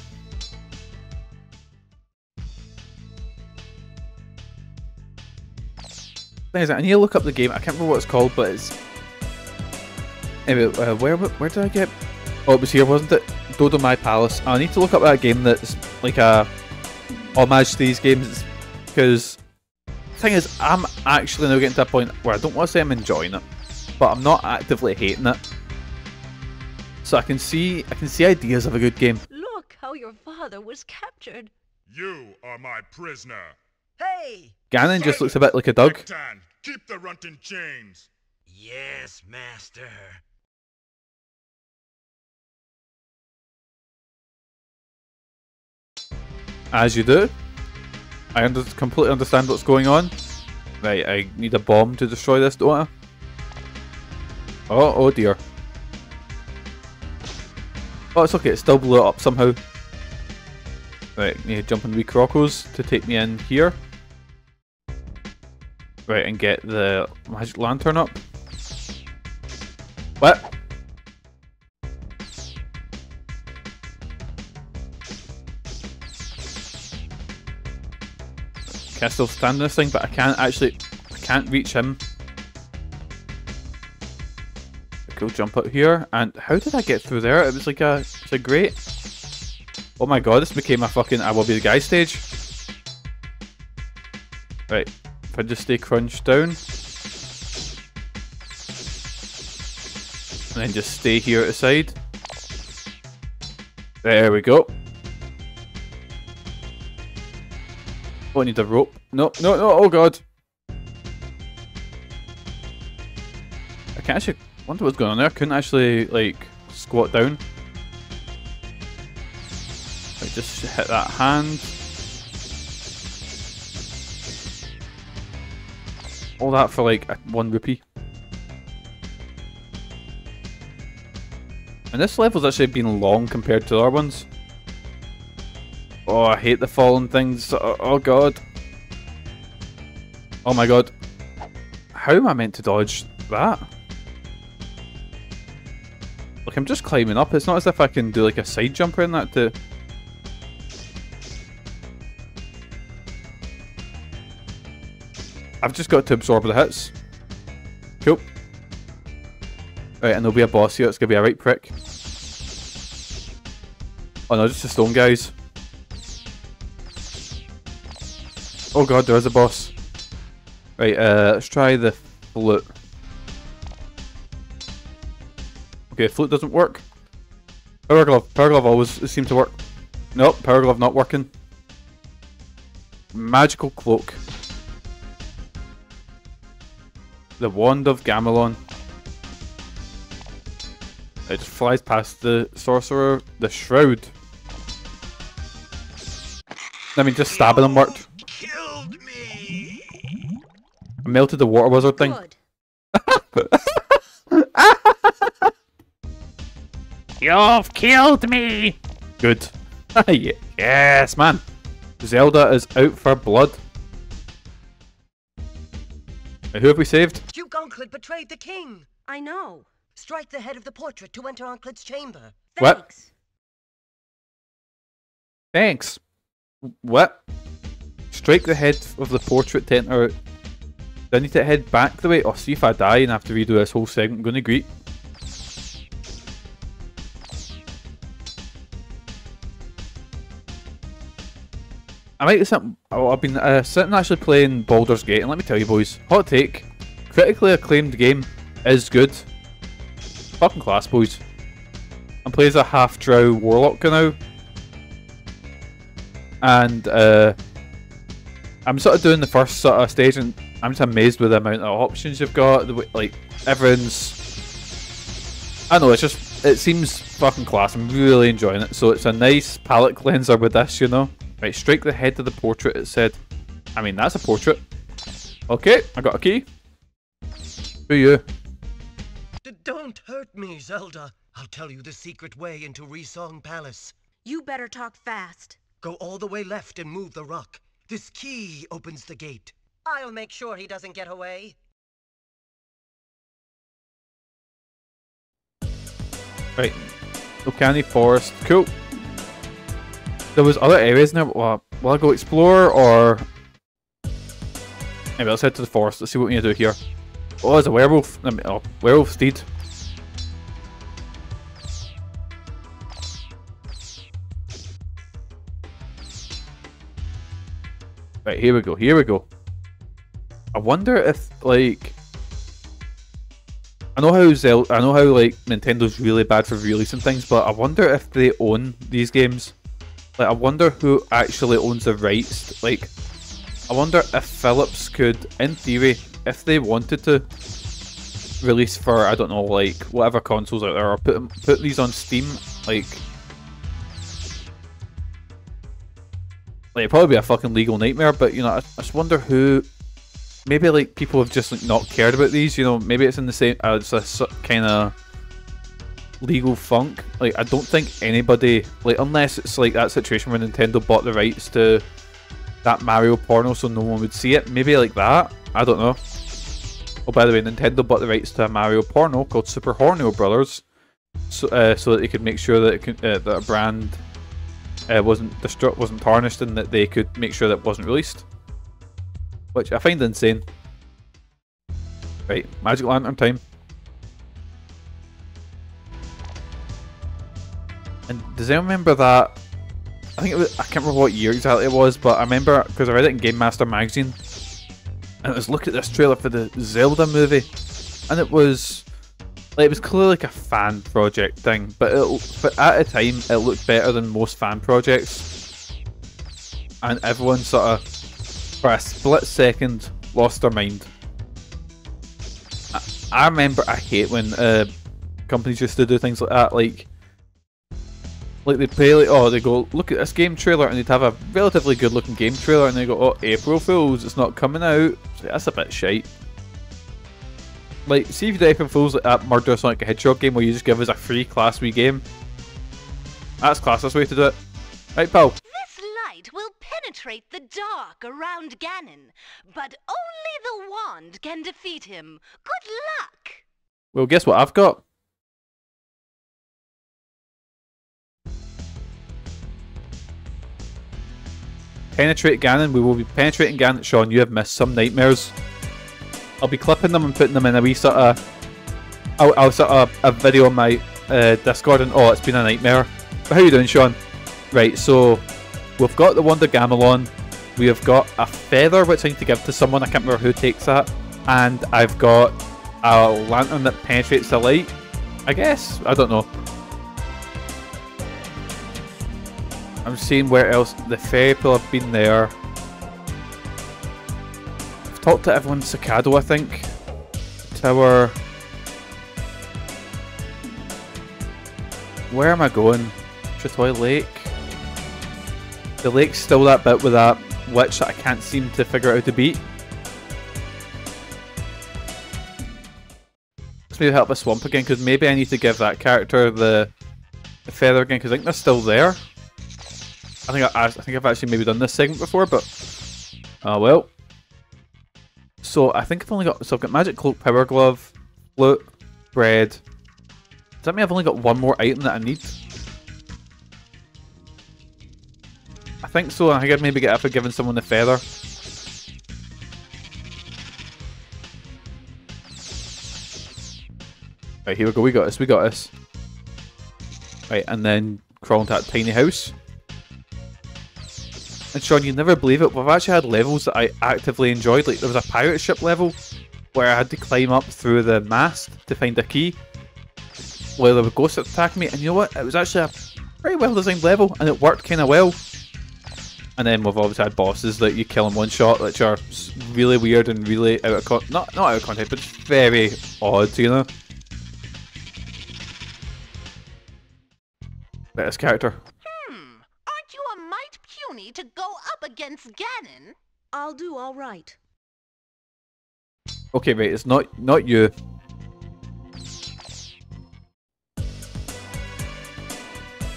Thing is, I need to look up the game. I can't remember what it's called, but it's... Anyway, where did I get... Oh, it was here, wasn't it? Dodo My Palace. I need to look up that game that's like a homage to these games, because... Thing is, I'm actually now getting to a point where I don't want to say I'm enjoying it, but I'm not actively hating it. So I can see ideas of a good game. Look how your father was captured. You are my prisoner. Hey! Ganon just looks a bit like a dog. Nectan, keep the runt in chains. Yes, master. As you do. I completely understand what's going on. Right, I need a bomb to destroy this, don't I? Oh dear. Oh, it's okay, it still blew it up somehow. Right, I need to jump on wee crocos to take me in here. Right, and get the magic lantern up. What? I can still stand this thing, but I can't reach him. Cool, jump up here, and how did I get through there? It was like it's a grate. Oh my god, this became a fucking I will be the guy stage. Right, if I just stay crunched down, and then just stay here at the side. There we go. Oh, I need a rope. No, oh god. I can't actually, wonder what's going on there. I couldn't actually, like, squat down. Right, just hit that hand. All that for, like, one rupee. And this level's actually been long compared to the other ones. Oh, I hate the fallen things. Oh god. Oh my god. How am I meant to dodge that? Look, I'm just climbing up. It's not as if I can do like a side jumper in that to... I've just got to absorb the hits. Cool. Right, and there'll be a boss here. It's going to be a right prick. Oh no, just the stone guys. Oh god, there is a boss. Right, let's try the flute. Okay, flute doesn't work. Power glove always seems to work. Nope, power glove not working. Magical cloak. The Wand of Gamelon. It just flies past the sorcerer. The shroud. I mean, just stabbing him worked. Melted the water wizard thing. You've killed me! Good. Yes, man. Zelda is out for blood. And who have we saved? Duke Onclid betrayed the king. I know. Strike the head of the portrait to enter Onclid's chamber. Thanks. What? Thanks. What? Strike the head of the portrait to enter... Do I need to head back the way? Or see if I die and have to redo this whole segment. I'm going to greet. I might do something. Oh, I've been sitting actually playing Baldur's Gate, and let me tell you, boys, hot take, critically acclaimed game is good. Fucking class, boys. I play as a half-drow warlock now, and I'm sort of doing the first sort of stage, and I'm just amazed with the amount of options you've got. The way, like, everyone's. I know it's just it seems fucking class. I'm really enjoying it, so it's a nice palate cleanser with this, you know. Right, strike the head of the portrait, it said. I mean, that's a portrait. Okay, I got a key. Who are you? Don't hurt me, Zelda. I'll tell you the secret way into Reesong Palace. You better talk fast. Go all the way left and move the rock. This key opens the gate. I'll make sure he doesn't get away. Right, Lokani Forest, cool. There was other areas now. Will I go explore or... Anyway, let's head to the forest. Let's see what we need to do here. Oh, there's a werewolf. Oh, werewolf steed. Right, here we go. Here we go. I wonder if, like... I know how like Nintendo's really bad for releasing things, but I wonder if they own these games. Like, I wonder who actually owns the rights. Like, I wonder if Philips could, in theory, if they wanted to release for, I don't know, like, whatever consoles out there, or put these on Steam, like, it'd probably be a fucking legal nightmare, but, you know, I just wonder who, maybe, like, people have just, like, not cared about these, you know, maybe it's in the same, it's a kind of... legal funk. Like, I don't think anybody, like, unless it's like that situation where Nintendo bought the rights to that Mario porno so no one would see it, maybe like that, I don't know. Oh, by the way, Nintendo bought the rights to a Mario porno called Super Hornio Brothers, so that they could make sure that it could, that a brand wasn't tarnished, and that they could make sure that it wasn't released, which I find insane. Right, Magic Lantern time. And does anyone remember that? I think it was, I can't remember what year exactly it was, but I remember because I read it in Game Master magazine, and it was, look at this trailer for the Zelda movie, and it was clearly like a fan project thing, but at the time it looked better than most fan projects, and everyone sort of for a split second lost their mind. I remember I hate when companies used to do things like that, like they'd play, like, oh, they go, look at this game trailer, and they'd have a relatively good looking game trailer, and they go, oh, April Fools, it's not coming out. That's a bit shite. Like, see if you do April Fools like that Murder Sonic the Hedgehog game where you just give us a free class wee game. That's class, that's the way to do it. Right, pal. This light will penetrate the dark around Ganon, but only the wand can defeat him. Good luck! Well, guess what I've got? Penetrate Ganon, we will be penetrating Ganon. Sean, you have missed some nightmares. I'll be clipping them and putting them in a wee sort of... I'll sort of a video on my Discord, and oh, it's been a nightmare. But how you doing, Sean? Right, so we've got the Wand of Gamelon, we have got a feather which I need to give to someone, I can't remember who takes that, and I've got a lantern that penetrates the light, I guess, I don't know. I'm seeing where else the Fairy Pool have been there. I've talked to everyone in Cicado, I think. Tower. Where am I going? Tritoy Lake. The lake's still that bit with that witch that I can't seem to figure out how to beat. Let's maybe help a swamp again, because maybe I need to give that character the the feather again because I think they're still there. I think I've actually maybe done this segment before, but oh well. So I think I've only got, so I've got magic cloak, power glove, flute, bread. Does that mean I've only got one more item that I need? I think so. I think I'd maybe get after giving someone the feather. Right, here we go. We got this. We got this. Right, and then crawl into that tiny house. And Sean, you'd never believe it, but I've actually had levels that I actively enjoyed. Like, there was a pirate ship level where I had to climb up through the mast to find a key, where there were ghosts that attacked me. And you know what? It was actually a pretty well-designed level, and it worked kind of well. And then we've obviously had bosses that you kill in one shot, which are really weird and really out of context. Not out of context, but very odd, you know. Right, this character. Aren't you a mite puny to go up against Ganon? I'll do all right. Okay, wait, it's not you.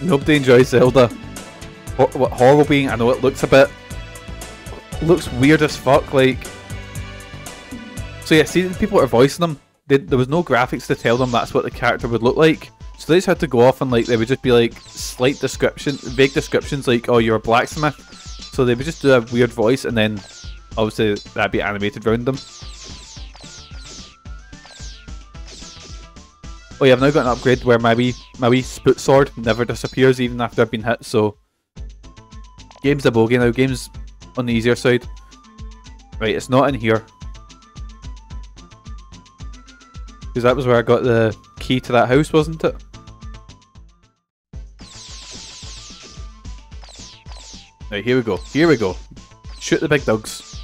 Nobody enjoys Zelda. What horrible being, I know it looks a bit... looks weird as fuck, like... So yeah, see the people that are voicing them, there was no graphics to tell them that's what the character would look like. So they just had to go off and like, they would just be like, slight descriptions, vague descriptions like, oh you're a blacksmith. So they would just do a weird voice and then, obviously that'd be animated around them. Oh yeah, I've now got an upgrade where my wee spook sword never disappears even after I've been hit, so... Game's a bogey now, game's on the easier side. Right, it's not in here. Because that was where I got the key to that house, wasn't it? Right, here we go, here we go. Shoot the big dogs.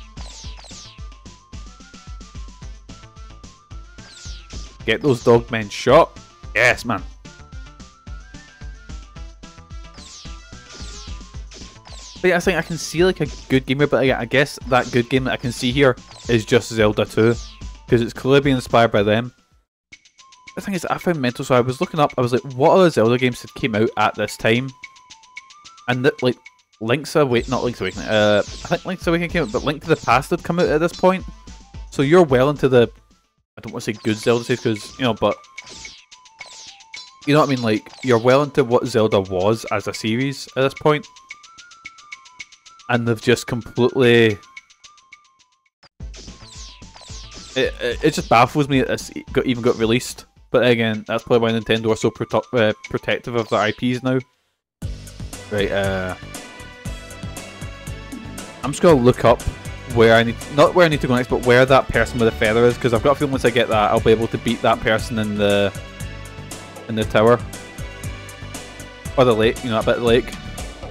Get those dog men shot. Yes, man. But yeah, I think I can see like a good game here, but I guess that good game that I can see here is just Zelda 2, because it's clearly being inspired by them. The thing is, I found mental, so I was looking up, I was like, what other Zelda games that came out at this time? And that, like, I think Link's Awakening came out, but Link to the Past had come out at this point. So you're well into the, I don't want to say good Zelda days, because, you know, but, you know what I mean, like, you're well into what Zelda was as a series at this point. And they've just completely... It just baffles me that this even got released. But again, that's probably why Nintendo are so protective of their IPs now. Right, I'm just going to look up where I need... Not where I need to go next, but where that person with the feather is. Because I've got a feeling once I get that, I'll be able to beat that person in the... tower. Or the lake, you know, that bit of the lake.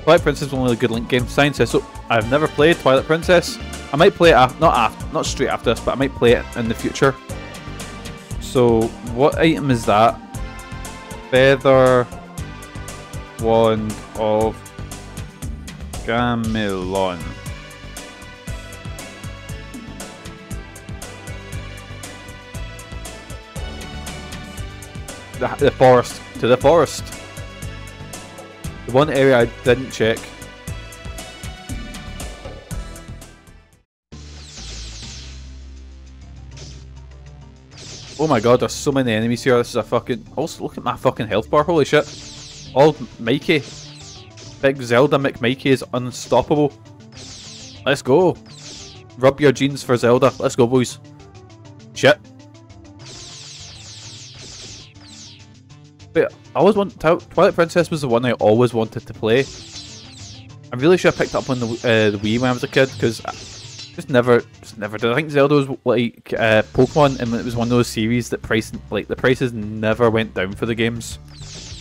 Twilight Princess is only a good Link game. Sign says so. I've never played Twilight Princess. I might play it not straight after this, but I might play it in the future. So what item is that? Feather Wand of Gamelon. The forest, to the forest. The one area I didn't check. Oh my god, there's so many enemies here. This is a fucking... Also, look at my fucking health bar. Holy shit. Old Mikey. Big Zelda McMikey is unstoppable. Let's go. Rub your jeans for Zelda. Let's go, boys. Shit. But I always want... Twilight Princess was the one I always wanted to play. I really should have picked up on the Wii when I was a kid, because I just never did. I think Zelda was like Pokemon, and it was one of those series that the prices never went down for the games.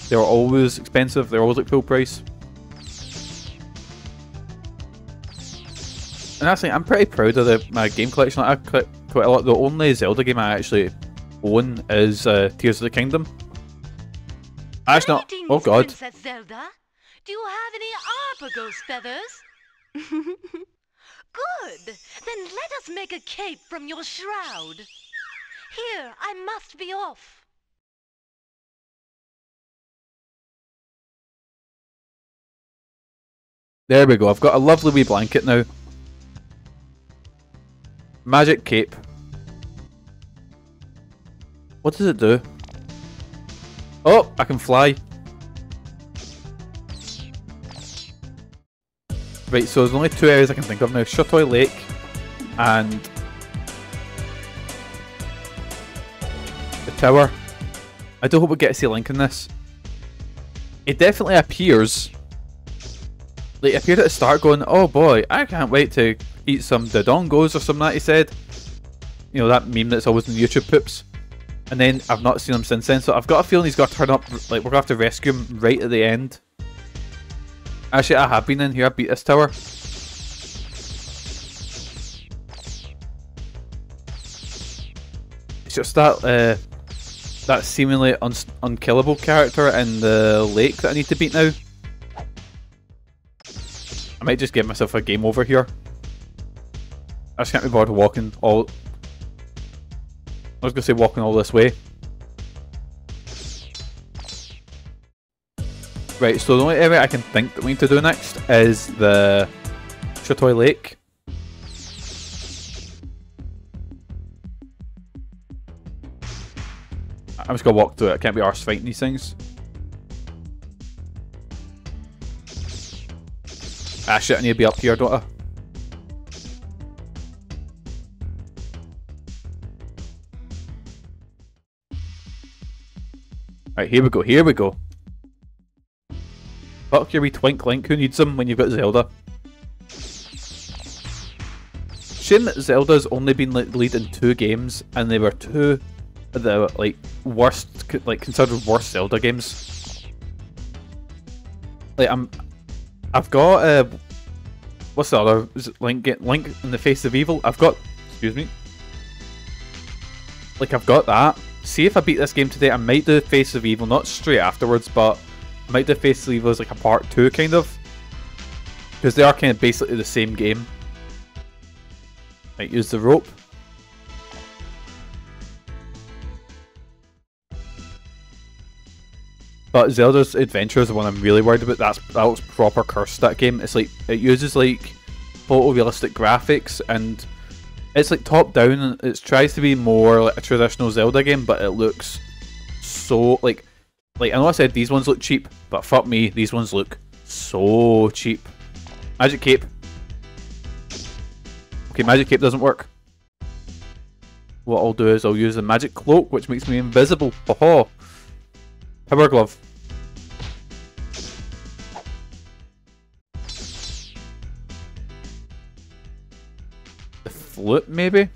They were always expensive. They were always like full price. And actually, I'm pretty proud of my game collection. I collect quite a lot. The only Zelda game I actually own is Tears of the Kingdom. Actually, not. Oh god. Princess Zelda, do you have any Arpagos feathers? Good. Then let us make a cape from your shroud. Here, I must be off. There we go. I've got a lovely wee blanket now. Magic cape. What does it do? Oh, I can fly. Right, so there's only two areas I can think of now. Shutoy Lake and the tower. I do hope we get to see Link in this. It definitely appears... Like, it appeared at the start going, oh boy, I can't wait to eat some Dodongos or something that he said. You know, that meme that's always in YouTube poops. And then I've not seen him since then, so I've got a feeling he's got to turn up, like, we're going to have to rescue him right at the end. Actually, I have been in here, I beat this tower. It's just that, that seemingly unkillable character in the lake that I need to beat now. I might just give myself a game over here. I just can't be bothered walking all... I was going to say walking all this way. Right, so the only area I can think that we need to do next is the Shutoy Lake. I'm just going to walk through it, I can't be arsed fighting these things. Ah shit, I need to be up here, don't I? Right, here we go, here we go. Fuck your wee twink, Link, who needs them when you've got Zelda? Shame that Zelda's only been like the lead in two games, and they were two of the like worst, like considered worst Zelda games. Like I've got what's the other? Is it Link in the Face of Evil? I've got, excuse me. Like I've got that. See if I beat this game today, I might do Face of Evil, not straight afterwards, but I might do Face of Evil as like a part two kind of, because they are kind of basically the same game. Might use the rope. But Zelda's Adventure is the one I'm really worried about. That looks proper cursed, that game. It's like, it uses like photorealistic graphics and it's like top down and it tries to be more like a traditional Zelda game, but it looks so like I know I said these ones look cheap, but fuck me, these ones look so cheap. Magic Cape. Okay, Magic Cape doesn't work. What I'll do is I'll use the Magic Cloak, which makes me invisible. Haha. Power Glove. The flute, maybe?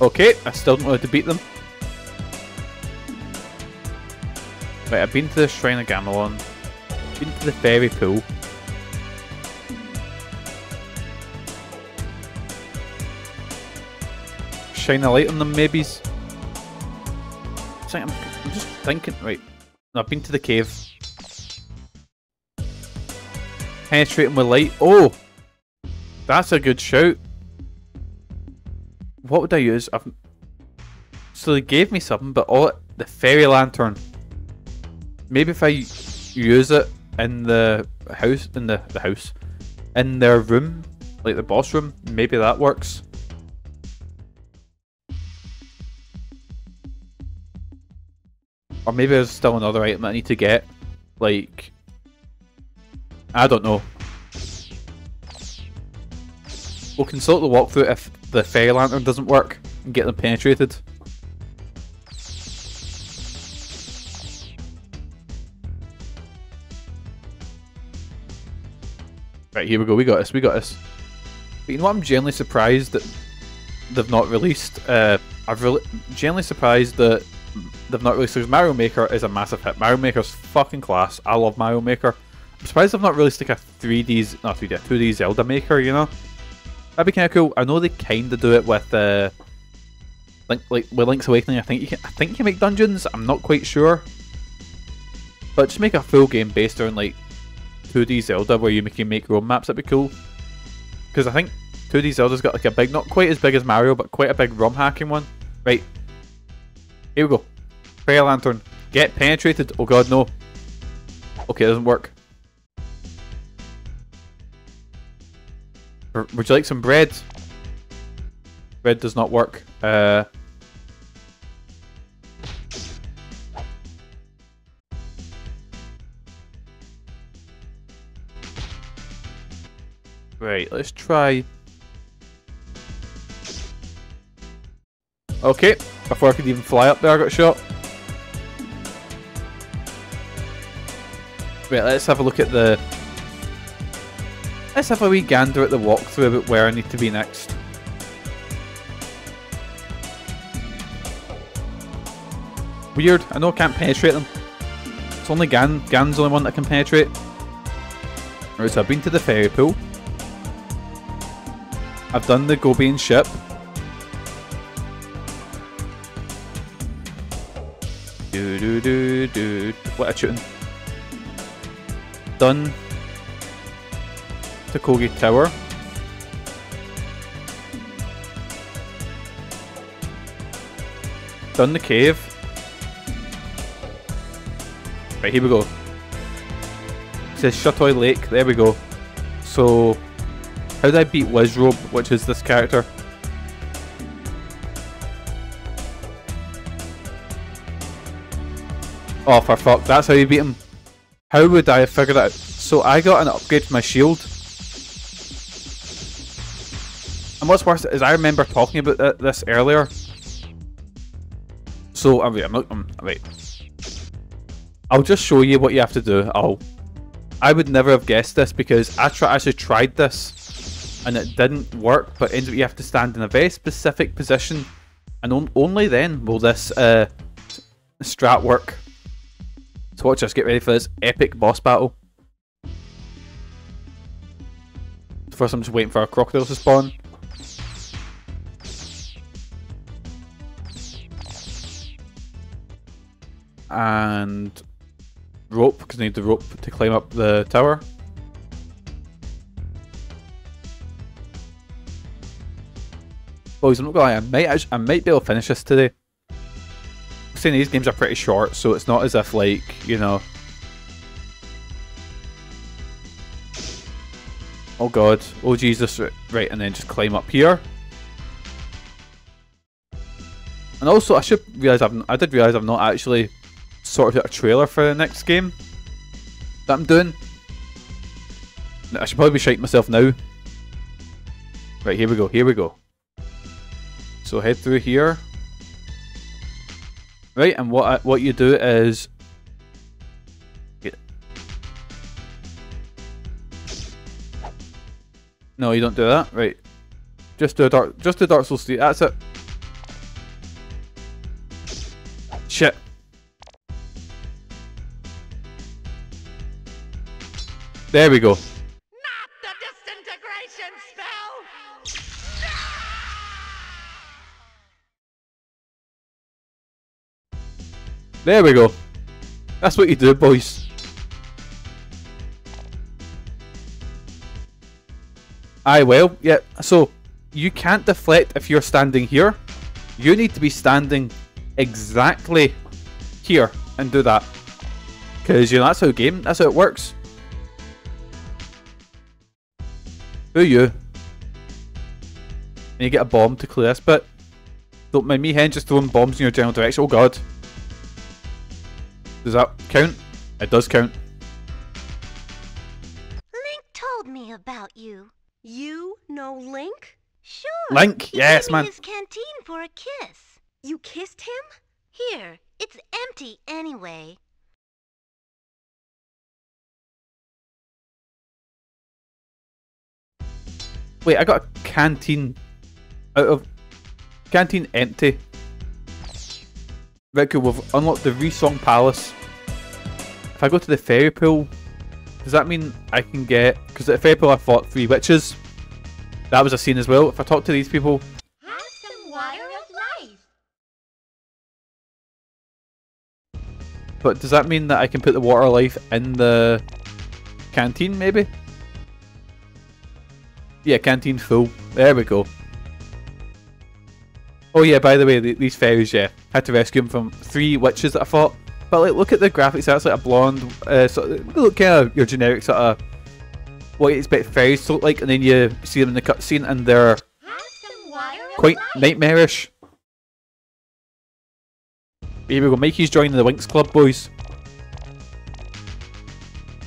Okay, I still don't know how to beat them. Right, I've been to the Shrine of Gamelon. Been to the Fairy Pool. Shine a light on them, maybe? I'm just thinking, right. No, I've been to the cave. Penetrating with light. Oh! That's a good shout. What would I use? So they gave me something, but all the fairy lantern. Maybe if I use it in the house, in their room, like the boss room, maybe that works. Or maybe there's still another item I need to get, like, I don't know. We'll consult the walkthrough if the fairy lantern doesn't work and get them penetrated. Right, here we go, we got this, we got this. But you know what, I'm generally surprised that they've not released, generally surprised that they've not released, because Mario Maker is a massive hit. Mario Maker's fucking class. I love Mario Maker. I'm surprised they've not released like a 2D Zelda Maker, you know? That'd be kind of cool. I know they kind of do it with with Link's Awakening. I think you make dungeons. I'm not quite sure. But just make a full game based on like 2D Zelda where you can make your own maps. That'd be cool. Because I think 2D Zelda's got like a big, not quite as big as Mario, but quite a big ROM hacking one. Right. Here we go. Fire Lantern. Get penetrated. Oh god, no. Okay, it doesn't work. Would you like some bread? Bread does not work. Right, let's try... Okay, before I could even fly up there I got shot. Right, let's have a look at the... Let's have a wee gander at the walkthrough about where I need to be next. Weird, I know I can't penetrate them. It's only Gan. Gan's the only one that can penetrate. Right, so I've been to the Fairy Pool. I've done the Gobian ship. What a tune. Done. Tykogi Tower. Done the cave. Right, here we go. It says Shutoy Lake, there we go. So, how did I beat Wizzrobe, which is this character? Oh, for fuck, that's how you beat him. How would I have figured it out? So I got an upgrade to my shield. And what's worse is I remember talking about this earlier. So, right. I'll just show you what you have to do. I would never have guessed this because I actually tried this and it didn't work, but ends up you have to stand in a very specific position and only then will this strat work. So watch us, get ready for this epic boss battle. First I'm just waiting for our crocodiles to spawn. And rope, because I need the rope to climb up the tower. Boys, I'm not gonna lie, I might be able to finish this today. I'm saying these games are pretty short, so it's not as if, like, you know. Oh god, oh Jesus, right, and then just climb up here. And also, I should realise I've not actually sorted out a trailer for the next game that I'm doing. I should probably be shiting myself now. Right, here we go, here we go. So head through here. Right, and what you do is... No, you don't do that. Right, just do a Dark Souls 3. That's it. Shit. There we go. Not the disintegration spell. No! There we go. That's what you do, boys. Aye, well, yeah, so you can't deflect if you're standing here. You need to be standing exactly here and do that. Because, you know, that's how it works. Who you? And you get a bomb to clear this bit. Don't mind me, hen, just throwing bombs in your general direction. Oh god. Does that count? It does count. Link told me about you. You know Link? Sure. Link, he yes, man. He gave me his canteen for a kiss. You kissed him? Here, it's empty anyway. Wait, I got a canteen out of... Canteen empty. Right, cool, we've unlocked the Reesong Palace. If I go to the Fairy Pool... Does that mean I can get... Because at the Fairy Pool I fought 3 witches. That was a scene as well. If I talk to these people... Have some water of life. But does that mean that I can put the water of life in the... Canteen, maybe? Yeah, canteen full. There we go. Oh yeah, by the way, these fairies, yeah. I had to rescue them from 3 witches that I fought. But like, look at the graphics. That's like a blonde, sort of, look kind of your generic sort of what you expect fairies to look like, and then you see them in the cutscene, and they're quite nightmarish. Here we go. Mikey's joining the Winx Club, boys.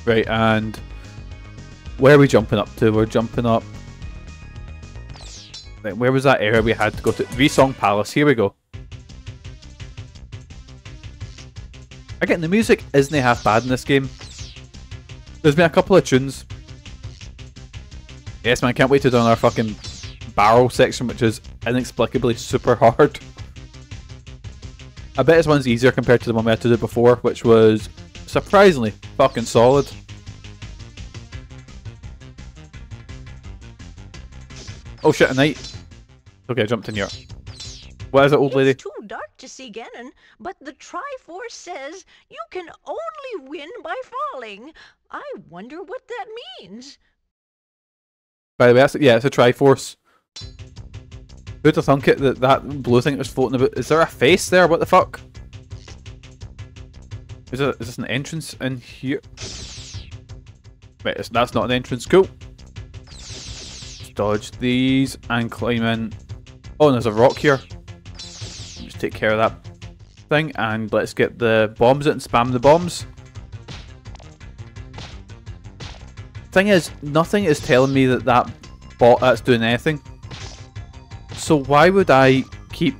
Right, and where are we jumping up to? We're jumping up. Right, where was that area we had to go to? Reesong Palace. Here we go. Again, the music isn't half bad in this game. There's been a couple of tunes. Yes, man, can't wait to do our fucking barrel section, which is inexplicably super hard. I bet this one's easier compared to the one we had to do before, which was surprisingly fucking solid. Oh shit, a knight. Okay, I jumped in here. What is it, old lady? It's too dark to see Ganon, but the Triforce says you can only win by falling. I wonder what that means. By the way, that's, yeah, it's a Triforce. Who'd have thunk it that that blue thing that was floating about? Is there a face there? What the fuck? Is this an entrance in here? Wait, that's not an entrance. Cool. Dodge these and climb in. Oh, and there's a rock here. Just take care of that thing and let's get the bombs out and spam the bombs. Thing is, nothing is telling me that that bot that's doing anything. So why would I keep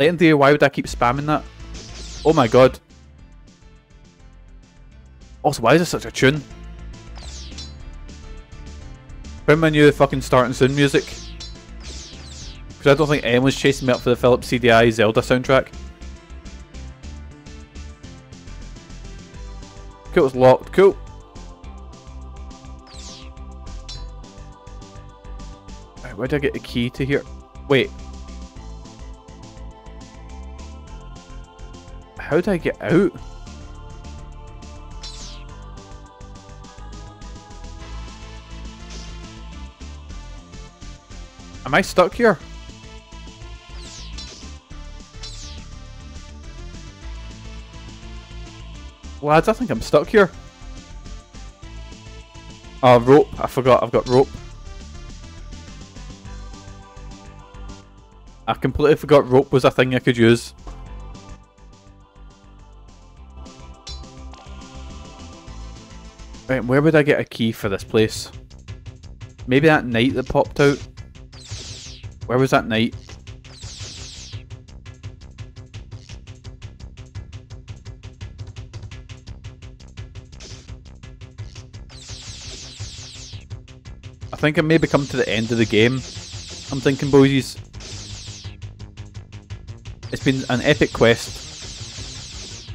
letting do? Why would I keep spamming that? Oh my god. Also, why is there such a tune? Found my new fucking starting soon music. Because I don't think anyone's chasing me up for the Philips CDI Zelda soundtrack. Cool, it's locked. Cool. Right, where did I get the key to here? Wait. How do I get out? Am I stuck here? Lads, I think I'm stuck here. Oh, rope. I forgot I've got rope. I completely forgot rope was a thing I could use. Right, where would I get a key for this place? Maybe that knight that popped out? Where was that knight? I think I maybe come to the end of the game. I'm thinking, boys. It's been an epic quest.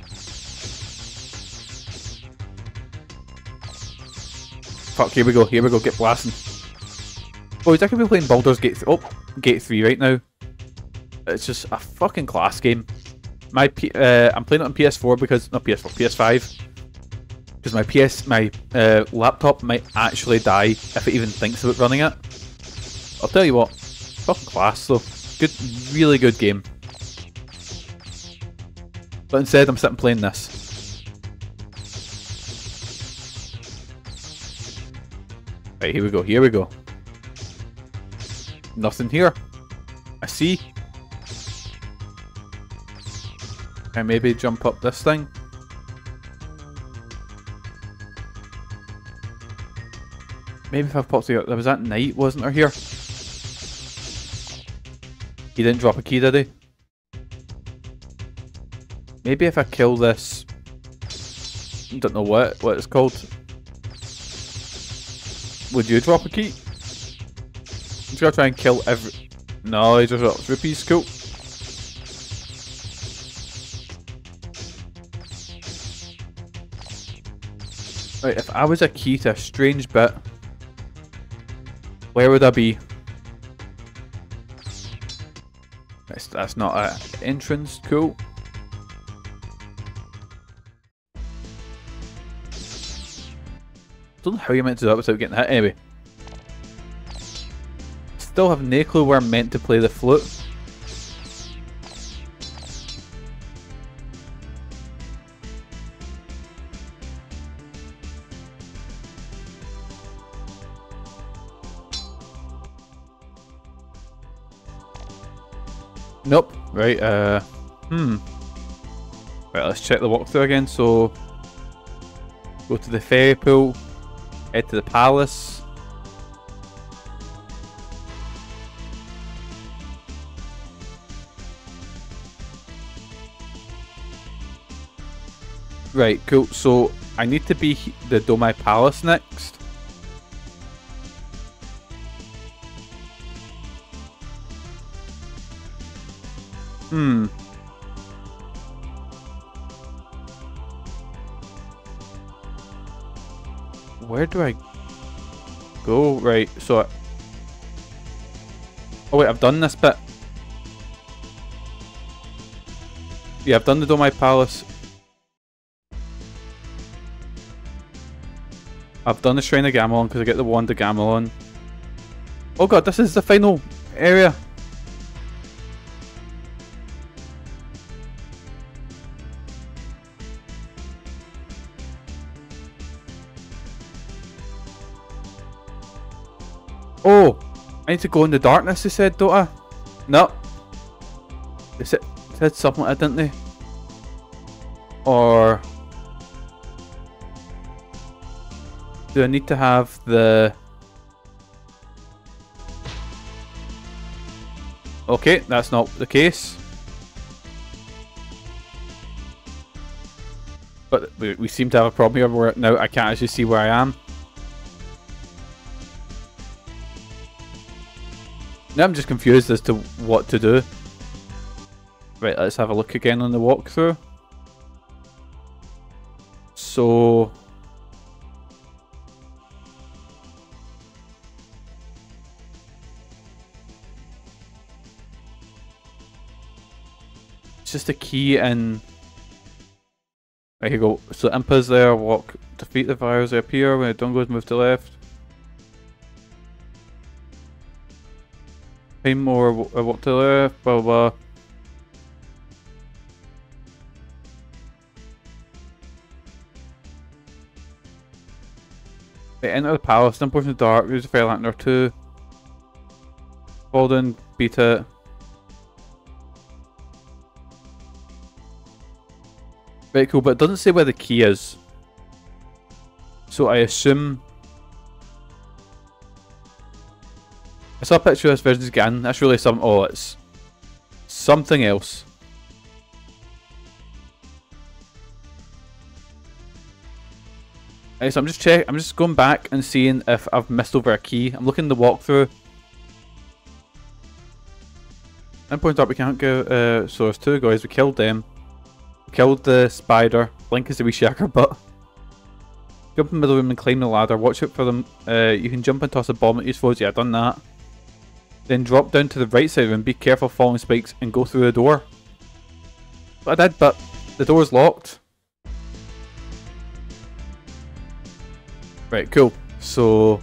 Fuck, here we go, get blasting. Boys, I could be playing Baldur's Gate 3. Oh. Gate 3 right now. It's just a fucking class game. My I'm playing it on PS4 because not PS4, PS5. Because my laptop might actually die if it even thinks about running it. I'll tell you what, fucking class though. Good, really good game. But instead, I'm sitting playing this. Right, here we go. Here we go. Nothing here. I see. Can I maybe jump up this thing? Maybe if I popped here. There was that knight, wasn't there, here? He didn't drop a key, did he? Maybe if I kill this... I don't know what it's called. Would you drop a key? I'm just gonna try and kill every... No, he just dropped rupees, cool. Right, if I was a key to a strange bit, where would I be? That's not an entrance, cool. Don't know how you meant to do that without getting hit, anyway. Still have no clue where I'm meant to play the flute. Nope. Right, Right, let's check the walkthrough again. So, go to the Fairy Pool, head to the palace. Right, cool. So, I need to be the Dodo My Palace next. Where do I go? Right, so oh wait, I've done this bit. Yeah, I've done the Dodo My Palace. I've done the Shrine of Gamelon because I get the Wand of Gamelon. Oh god, this is the final area. Oh, I need to go in the darkness, they said, don't I? No. They said something like that, didn't they? Or... do I need to have the... Okay, that's not the case. But we seem to have a problem here where now I can't actually see where I am. Now I'm just confused as to what to do. Right, let's have a look again on the walkthrough. So... it's just a key in... There you go. So Impa's there, walk, defeat the virus up here, when the Dungos move to left. Find more, walk to the left, blah blah blah. They enter the palace, then push in the dark, use the fire lantern or two. Fall down, beat it. Very cool, but it doesn't say where the key is. So I assume... I saw a picture of this version's Ganon, that's really some. Oh, it's something else. Right, so I'm just going back and seeing if I've missed over a key. I'm looking at the walkthrough. Then point up, we can't go, so there's two guys, we killed them. We killed the spider, Link is the wee shaker butt. Jump in the middle room and climb the ladder, watch out for them, you can jump and toss a bomb at your foes, yeah I've done that. Then drop down to the right side of him, be careful falling spikes and go through the door. But I did, but the door's locked. Right, cool. So...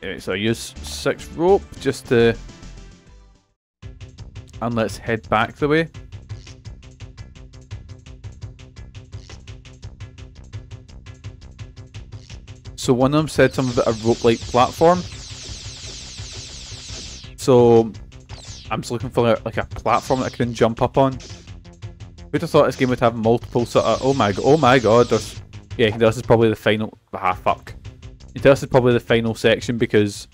right, so I use 6 rope just to... and let's head back the way. So one of them said something about a rope-like platform. So I'm just looking for like a platform that I can jump up on. Who'd have thought this game would have multiple sort of, oh my god, there's, yeah, this is probably the final, ah fuck. This is probably the final section because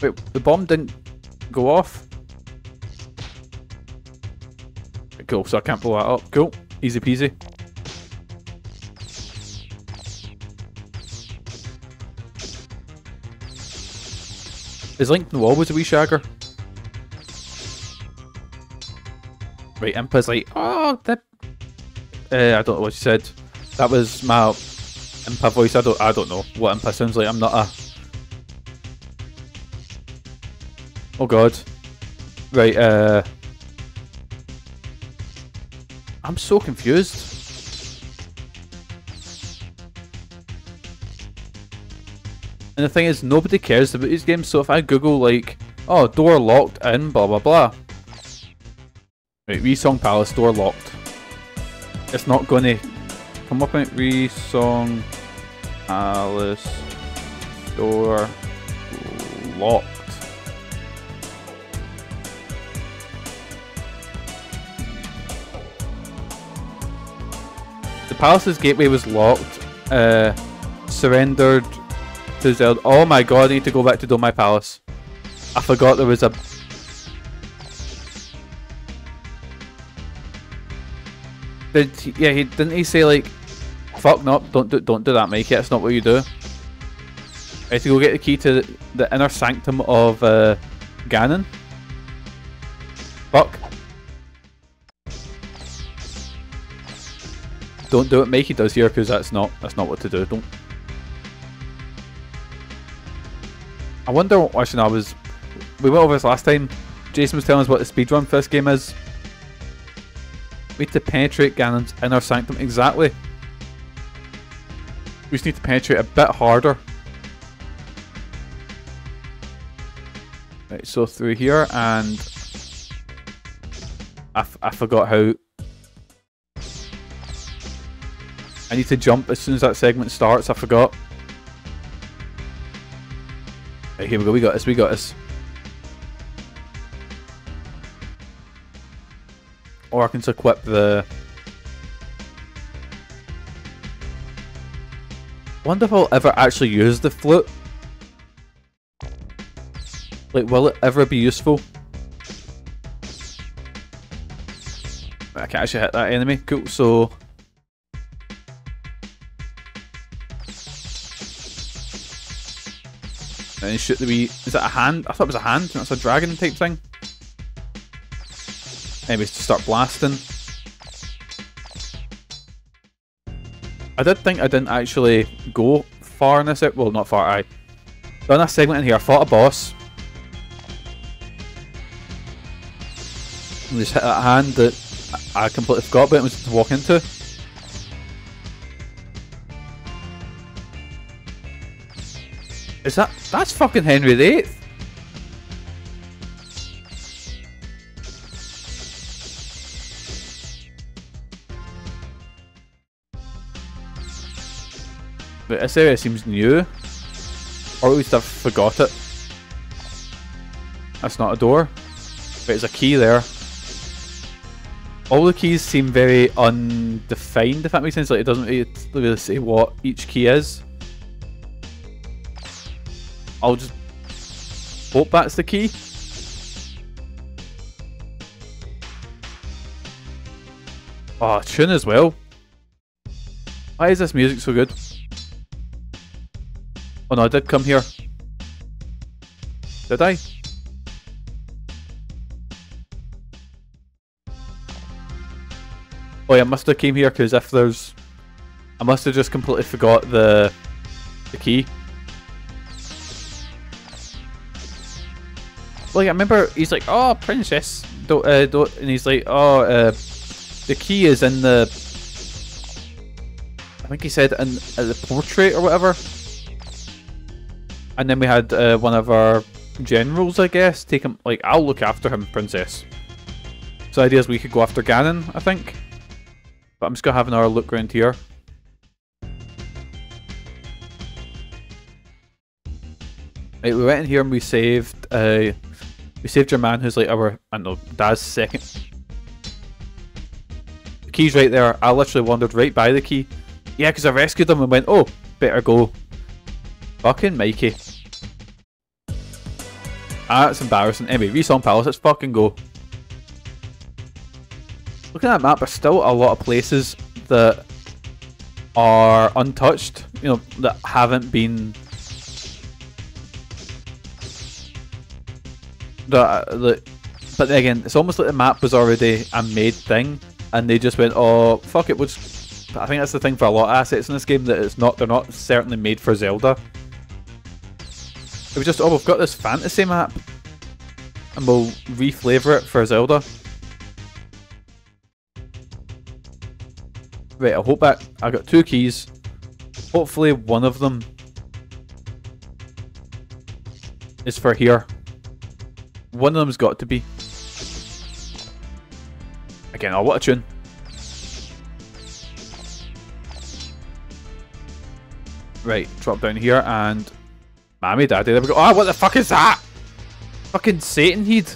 wait, the bomb didn't go off. Cool, so I can't blow that up. Cool. Easy peasy. Is Link in the wall was a wee shagger? Right, Impa's like, oh, that... I don't know what she said. That was my Impa voice. I don't know what Impa sounds like. I'm not a... Oh, God. Right, I'm so confused. And the thing is, nobody cares about these games, so if I Google, like, Oh, door locked in, blah blah blah. Right, Reesong Palace, door locked. It's not gonna come up in Reesong Palace, door locked. The palace's gateway was locked, surrendered to Zelda. Oh my god, I need to go back to Dodo My Palace. I forgot there was a... Didn't he say like, fuck no, don't do that, Mikey, that's not what you do. I have to go get the key to the inner sanctum of Ganon. Fuck. Don't do what Mikey does here, because that's not what to do. Don't. I wonder what we went over this last time. Jason was telling us what the speedrun for this game is. We need to penetrate Ganon's inner sanctum, exactly. We just need to penetrate a bit harder. Right, so through here, and I forgot how. I need to jump as soon as that segment starts, I forgot. Right, here we go, we got this. Or I can just equip the... Wonder if I'll ever actually use the flute. Like, will it ever be useful? I can't actually hit that enemy. Cool, so... And shoot the wee... Is that a hand? I thought it was a hand. That's a dragon type thing. Anyways, to start blasting. I did think I didn't actually go far in this out. Well, not far, aye. Done a segment in here. I fought a boss. And just hit that hand that I completely forgot about and was just walking into. Is that... That's fucking Henry VIII! But this area seems new. Or at least I've forgot it. That's not a door. But there's a key there. All the keys seem very undefined, if that makes sense. Like, it doesn't really say what each key is. I'll just hope that's the key. Ah, oh, tune as well. Why is this music so good? Oh no, I did come here. Did I? Oh yeah, I must have came here because if there's... I must have just completely forgot the key. Like, I remember he's like, oh, princess, don't, and he's like, oh, the key is in the, I think he said in the portrait or whatever. And then we had one of our generals, I guess, take him, like, I'll look after him, princess. So the idea is we could go after Ganon, I think. But I'm just going to have another look around here. Right, we went in here and we saved your man, who's like our, I don't know, dad's second. The key's right there. I literally wandered right by the key. Yeah, because I rescued him and went, oh, better go. Fucking Mikey. Ah, it's embarrassing. Anyway, Reesong Palace, let's fucking go. Looking at that map, there's still a lot of places that are untouched, you know, that haven't been... But then again, it's almost like the map was already a made thing, and they just went, "Oh fuck it." I think that's the thing for a lot of assets in this game, that it's not—they're not certainly made for Zelda. It was just, "Oh, we've got this fantasy map, and we'll reflavor it for Zelda." Right, I hope that I got two keys. Hopefully, one of them is for here. One of them's got to be. Again, oh, what a tune. Right, drop down here and... Mammy, daddy, there we go. Ah, oh, what the fuck is that? Fucking Satan heed.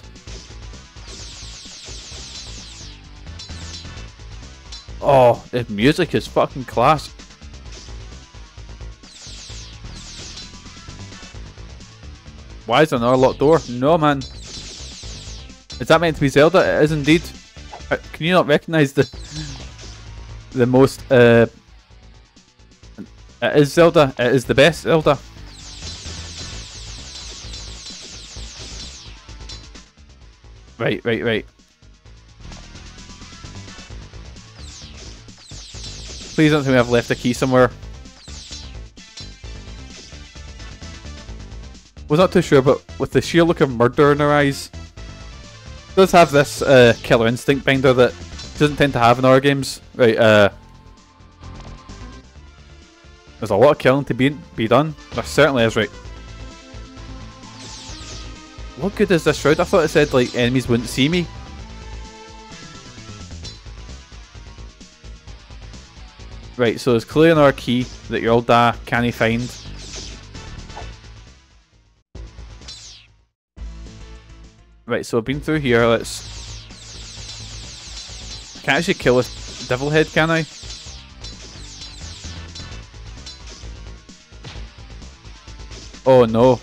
Oh, the music is fucking class. Why is there another locked door? No, man. Is that meant to be Zelda? It is indeed. Can you not recognise the most... It is Zelda. It is the best Zelda. Right, right, right. Please don't tell me I've left a key somewhere. Was not too sure, but with the sheer look of murder in her eyes, she does have this killer instinct binder that she doesn't tend to have in our games. Right, there's a lot of killing to be done. There certainly is, right. What good is this shroud? I thought it said, like, enemies wouldn't see me. Right, so there's clearly another key that your old dad can't find. Right, so I've been through here, let's... I can't actually kill this devil head, can I? Oh no.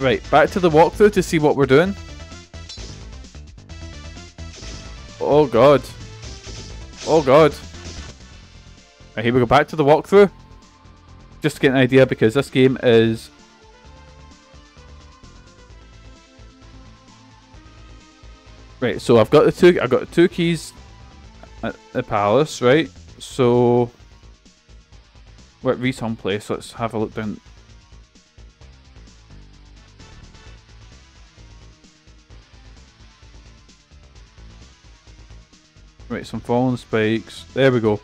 Right, back to the walkthrough to see what we're doing. Oh god. Oh god. Right, here we go, back to the walkthrough. Just to get an idea, because this game is... Right, so I've got the two keys at the palace, right? So we're at Reesong Place, let's have a look down. Right, some fallen spikes. There we go.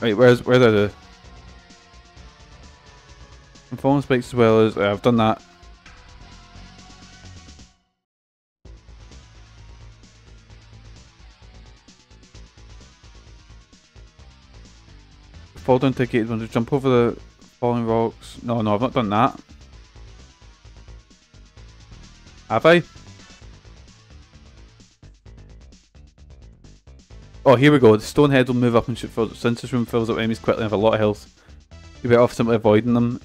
Right, where are the fallen spikes as well as I've done that. Fall down to a gated window, jump over the falling rocks. No, I've not done that. Have I? Oh, here we go. The stone head will move up and shoot further. Since this room fills up enemies quickly and have a lot of health. You're better off simply avoiding them.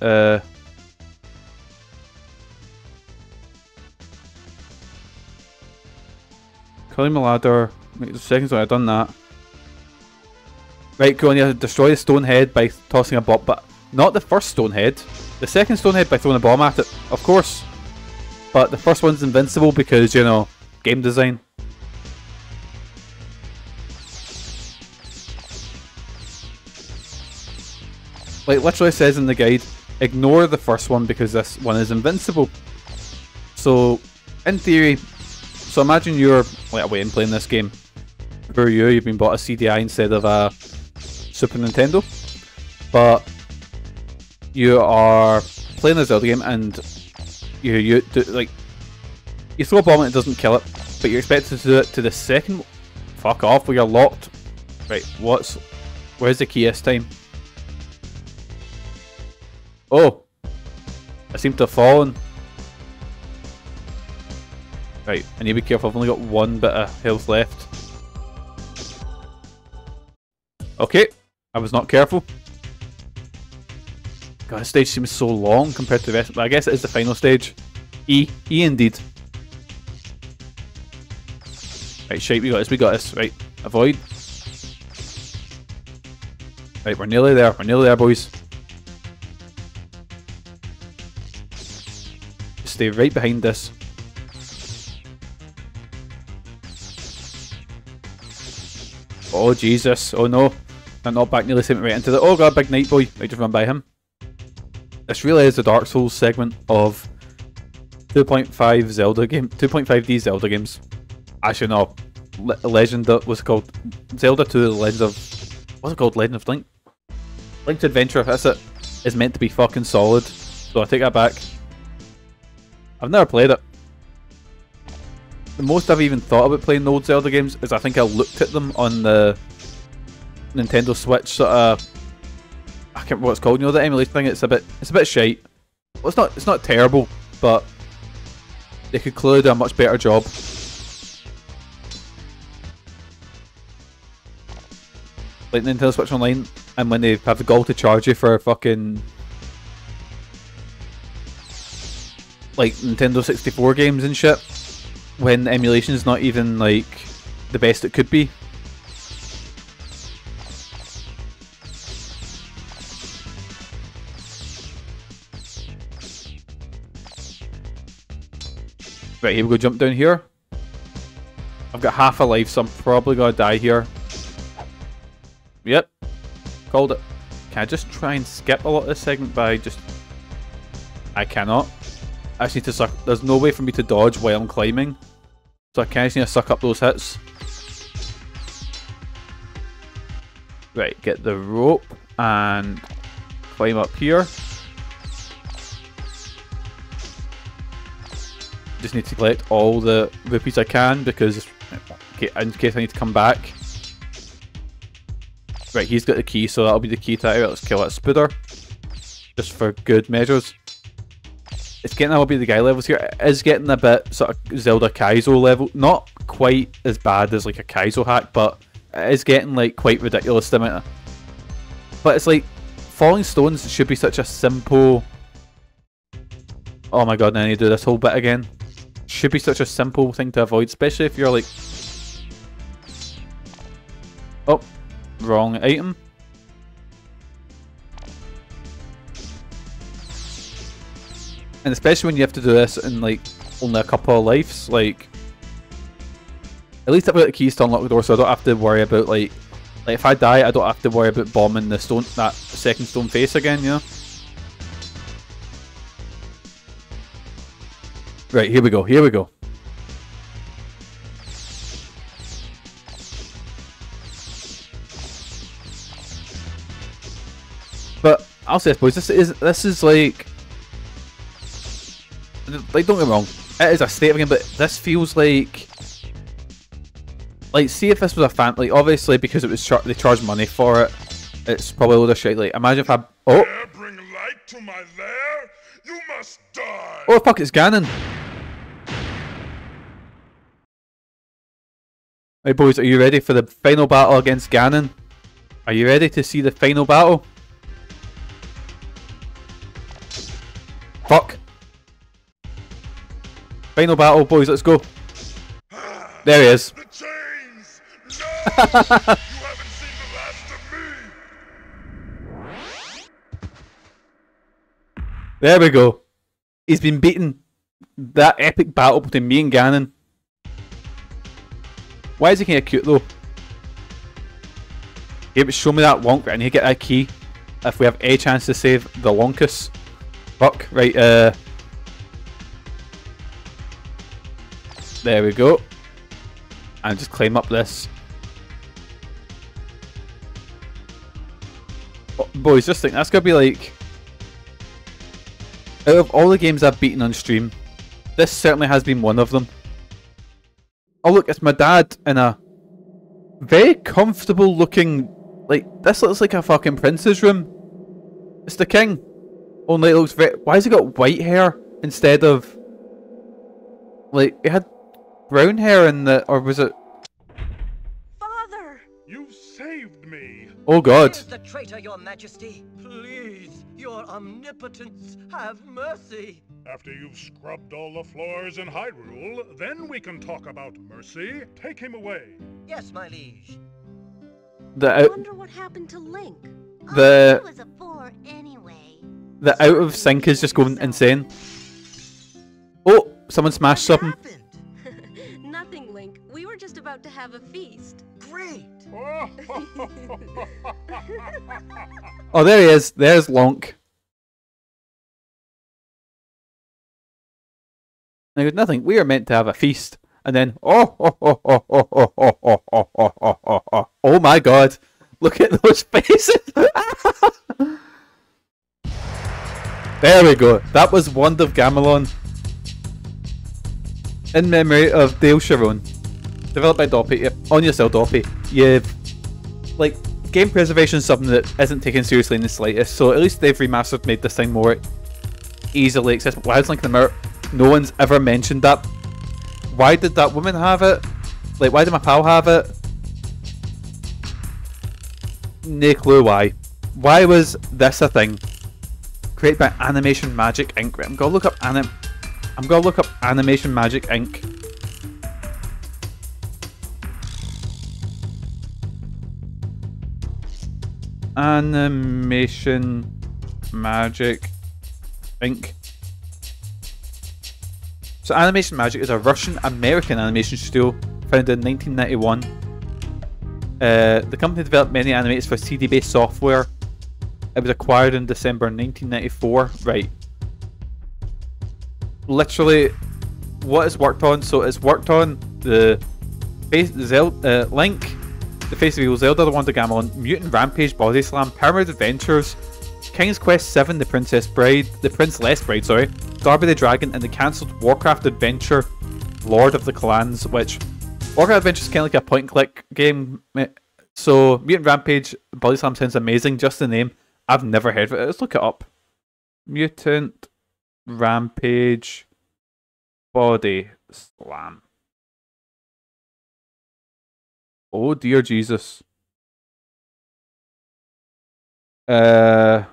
Climb the ladder. Wait, the second's when I've done that. Right, go on, you have to destroy the stone head by tossing a bomb, but not the first stone head. The second stone head by throwing a bomb at it, of course. But the first one's invincible because, you know, game design. Like, literally says in the guide, ignore the first one because this one is invincible. So, in theory, so imagine you're like away and playing this game. For you, you've been bought a CDI instead of a Super Nintendo. But you are playing a Zelda game and you do, like, you throw a bomb and it doesn't kill it, but you're expected to do it to the second. Fuck off, we are locked. Right, where's the key this time? Oh, I seem to have fallen. Right, I need to be careful, I've only got one bit of health left. Okay, I was not careful. God, this stage seems so long compared to the rest, but I guess it is the final stage. E indeed. Right, shape, we got this, right, avoid. Right, we're nearly there boys. Stay right behind this. Oh Jesus, oh no. I'm not back, nearly sent me right into the... Oh god, big night boy. Right, just run by him. This really is the Dark Souls segment of 2.5 Zelda game, 2.5D Zelda games. Actually, no. Legend of, what's it called? Zelda 2, Legend of, what's it called? Legend of Link? Link's Adventure, that's it. It's meant to be fucking solid. So I take that back. I've never played it. The most I've even thought about playing the old Zelda games is I think I looked at them on the Nintendo Switch sort of, I can't remember what it's called, you know, the emulation thing, it's a bit shite. Well, it's not terrible, but they could clearly do a much better job. Like Nintendo Switch Online, and when they have the gall to charge you for fucking like Nintendo 64 games and shit, when the emulation is not even like the best it could be. Right, here we go, jump down here. I've got half a life, so I'm probably gonna die here. Yep. Called it. Can I just try and skip a lot of this segment by just... I cannot. I just need to suck... There's no way for me to dodge while I'm climbing. So I kind of just need to suck up those hits. Right, get the rope and climb up here. Just need to collect all the rupees I can because in case I need to come back. Right, he's got the key, so that'll be the key to it. Let's kill that Spooder. Just for good measures. It's getting a bit the guy levels here. It is getting a bit sort of Zelda Kaizo level. Not quite as bad as like a Kaizo hack, but it is getting like quite ridiculous the amount of... But it's like falling stones should be such a simple... Oh my god, now I need to do this whole bit again. Should be such a simple thing to avoid, especially if you're like... Oh, wrong item. And especially when you have to do this in like only a couple of lives, like... At least I've got the keys to unlock the door, so I don't have to worry about like... If I die, I don't have to worry about bombing the stone, that second stone face again, you know? Right, here we go, here we go. But I'll say, I suppose this is like don't get me wrong, it is a state of game, but this feels like see if this was a fan, like obviously because it was they charged money for it, it's probably a load of shit. Like imagine if I bring light to my lair, you must die. Oh fuck, it's Ganon. Hey boys, are you ready for the final battle against Ganon? Are you ready to see the final battle? Fuck. Final battle, boys, let's go. There he is. The chains. No! You haven't seen the last of me. There we go. He's been beaten. That epic battle between me and Ganon. Why is he kind of cute though? He would show me that wonk, right? I need to get that key if we have a chance to save the Wonkus. Fuck, right, there we go. And just climb up this. Oh, boys, just think, that's gonna be like... Out of all the games I've beaten on stream, this certainly has been one of them. Oh look, it's my dad in a very comfortable looking, like, this looks like a fucking prince's room. It's the king. Only it looks very, why has he got white hair instead of, like, he had brown hair in the, or was it? Father! You saved me! Oh god. Here's the traitor, your majesty. Please, your omnipotence, have mercy. After you've scrubbed all the floors in Hyrule, then we can talk about mercy. Take him away. Yes, my liege. I wonder what happened to Link. The... Oh, he was a bore anyway. The out of sync is just going insane. Oh, someone smashed something. Nothing, Link. We were just about to have a feast. Great. Oh, there he is. There's Lonk. And he goes, nothing. We are meant to have a feast. And then, oh my God. Look at those faces. There we go. That was Wand of Gamelon. In memory of Dale Sharon. Developed by Doppy. On yourself, Doppy. You've... Like, game preservation is something that isn't taken seriously in the slightest, so at least they've remastered, made this thing more easily accessible. Why is Link in the Mirror? No one's ever mentioned that. Why did that woman have it? Like, why did my pal have it? No clue why. Why was this a thing? Created by Animation Magic Inc. I'm gonna look up Animation Magic Inc. Animation Magic Inc. So Animation Magic is a Russian-American animation studio founded in 1991. The company developed many animators for CD-based software. It was acquired in December 1994. Right. Literally, what it's worked on. So it's worked on the face, Zelda, Link, the Face of Evil, Zelda, the Wand of Gamelon, Mutant Rampage, Body Slam, Pyramid Adventures, King's Quest VII, The Princess Bride, The Princess Bride, sorry, Darby the Dragon, and the cancelled Warcraft Adventure, Lord of the Clans, which Warcraft Adventure is kind of like a point-and-click game. So Mutant Rampage, Body Slam sounds amazing. Just the name, I've never heard of it. Let's look it up. Mutant Rampage Body Slam. Oh dear Jesus. So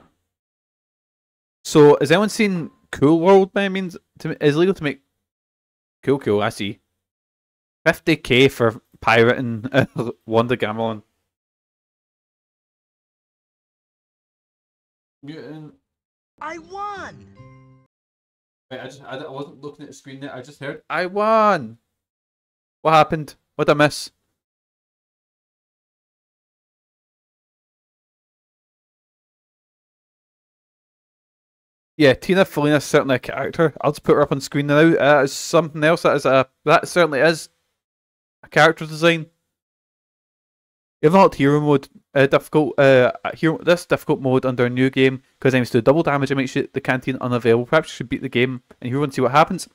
has anyone seen Cool World by means? Is it legal to make cool? I see. 50k for pirating Wand of Gamelon. Mutant. I won. Wait, I wasn't looking at the screen there. I just heard I won. What happened? What did I miss? Yeah, Tina Felina's certainly a character. I'll just put her up on screen now. That is something else. That certainly is a character design. You've not hero mode difficult. This difficult mode under a new game because aims to do double damage and makes the canteen unavailable. Perhaps you should beat the game and hero and see what happens.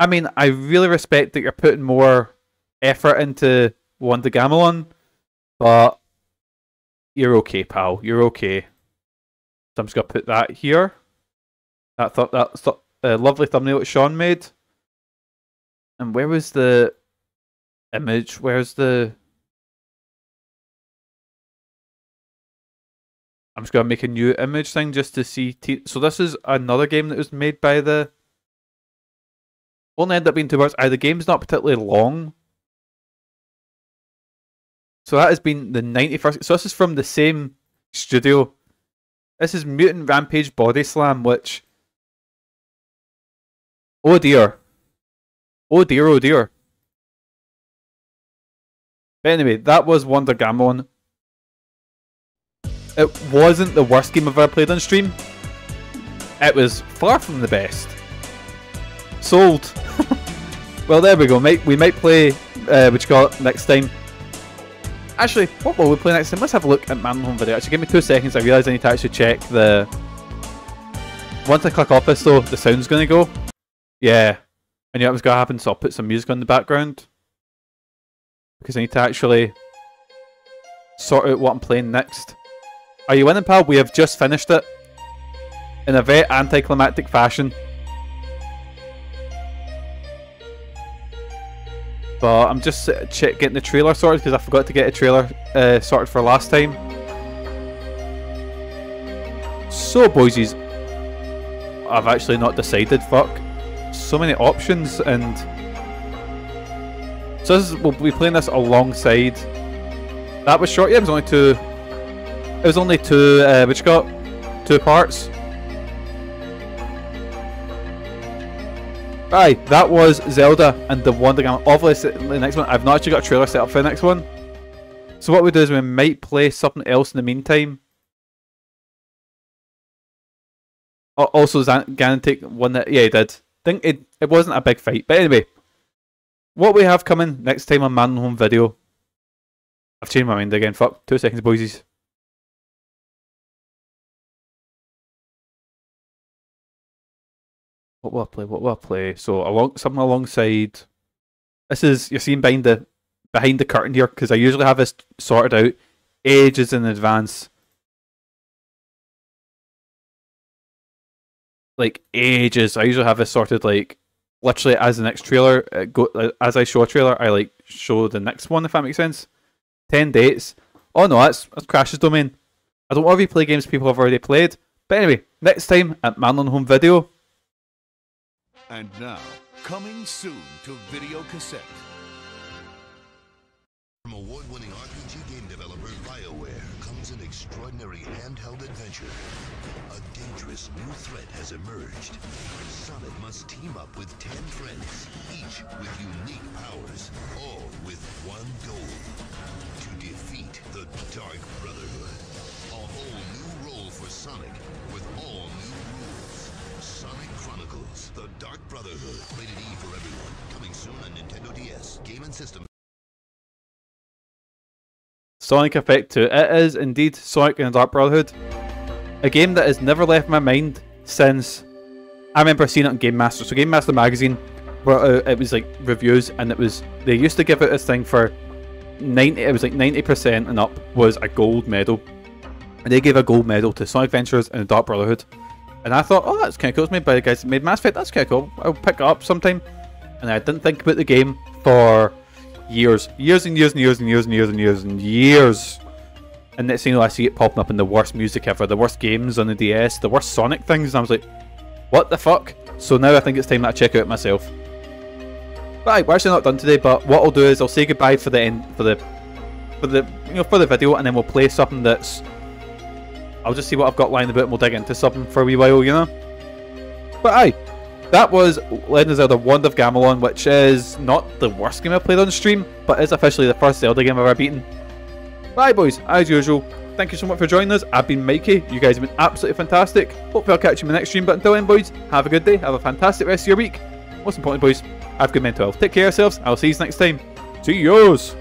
I mean, I really respect that you're putting more effort into Wand of Gamelon, but you're okay, pal. You're okay. So I'm just going to put that here. That lovely thumbnail that Sean made. And where was the image? Where's the... I'm just going to make a new image thing just to see... So this is another game that was made by the... Won't end up being 2 hours. The game's not particularly long. So that has been the 91st... So this is from the same studio. This is Mutant Rampage Body Slam, which... Oh dear. Oh dear, oh dear. But anyway, that was Wand of Gamelon. It wasn't the worst game I've ever played on stream. It was far from the best. Sold. Well, there we go, mate. We might play what you call it next time. Actually, what will we play next time? Let's have a look at Manhome Video. Actually, give me 2 seconds. I realise I need to actually check the... Once I click off this, though, the sound's going to go. Yeah. I knew that was going to happen, so I'll put some music on the background. Because I need to actually sort out what I'm playing next. Are you winning, pal? We have just finished it. In a very anticlimactic fashion. But I'm just getting the trailer sorted because I forgot to get a trailer sorted for last time. So, boysies, I've actually not decided. Fuck, so many options, and so this is, we'll be playing this alongside. That was short. Yeah, it was only two. It was only two. Which got two parts. Aye, that was Zelda and the Wand of Gamelon. Obviously, the next one, I've not actually got a trailer set up for the next one. So what we do is we might play something else in the meantime. Also, Ganon take one that... Yeah, he did. think it wasn't a big fight. But anyway, what we have coming next time on Man Home Video. I've changed my mind again. Fuck. 2 seconds, boysies. What will I play? What will I play? So something alongside. This is, you're seeing behind the curtain here, because I usually have this sorted out ages in advance. Like ages. I usually have this sorted like literally as the next trailer. As I show a trailer, I like show the next one, if that makes sense. 10 dates. Oh no, that's Crash's domain. I don't want to replay games people have already played. But anyway, next time at Gamelon Home Video. And now, coming soon to video cassette. From award-winning RPG game developer BioWare comes an extraordinary handheld adventure. A dangerous new threat has emerged. Sonic must team up with 10 friends, each with unique powers, all with one goal: to defeat the Dark Brotherhood. A whole new role for Sonic with all new rules. Sonic Chronicles: The Dark Brotherhood. Rated E for everyone. Coming soon on Nintendo DS, game and system. Sonic Effect 2. It is indeed Sonic and the Dark Brotherhood. A game that has never left my mind since I remember seeing it on Game Master. So Game Master magazine brought out, it was like reviews, and it was, they used to give out this thing for 90, it was like 90% and up was a gold medal. And they gave a gold medal to Sonic Adventures and the Dark Brotherhood. And I thought, oh, that's kind of cool. It's made by the guys that made Mass Effect. That's kind of cool. I'll pick it up sometime. And I didn't think about the game for years. Years and years and years and years and years and years and years. And next thing you know, I see it popping up in the worst music ever, the worst games on the DS, the worst Sonic things. And I was like, what the fuck? So now I think it's time that I check out myself. Right, we're actually not done today, but what I'll do is I'll say goodbye for the end, for the video, and then we'll play something that's, I'll just see what I've got lying about and we'll dig into something for a wee while, you know? But aye, that was Legend of Zelda Wand of Gamelon, which is not the worst game I've played on stream, but is officially the first Zelda game I've ever beaten. Bye boys, as usual, thank you so much for joining us. I've been Mikey, you guys have been absolutely fantastic. Hopefully I'll catch you in my next stream, but until then boys, have a good day, have a fantastic rest of your week. Most importantly boys, have good mental health, take care of yourselves, I'll see you next time. See yours!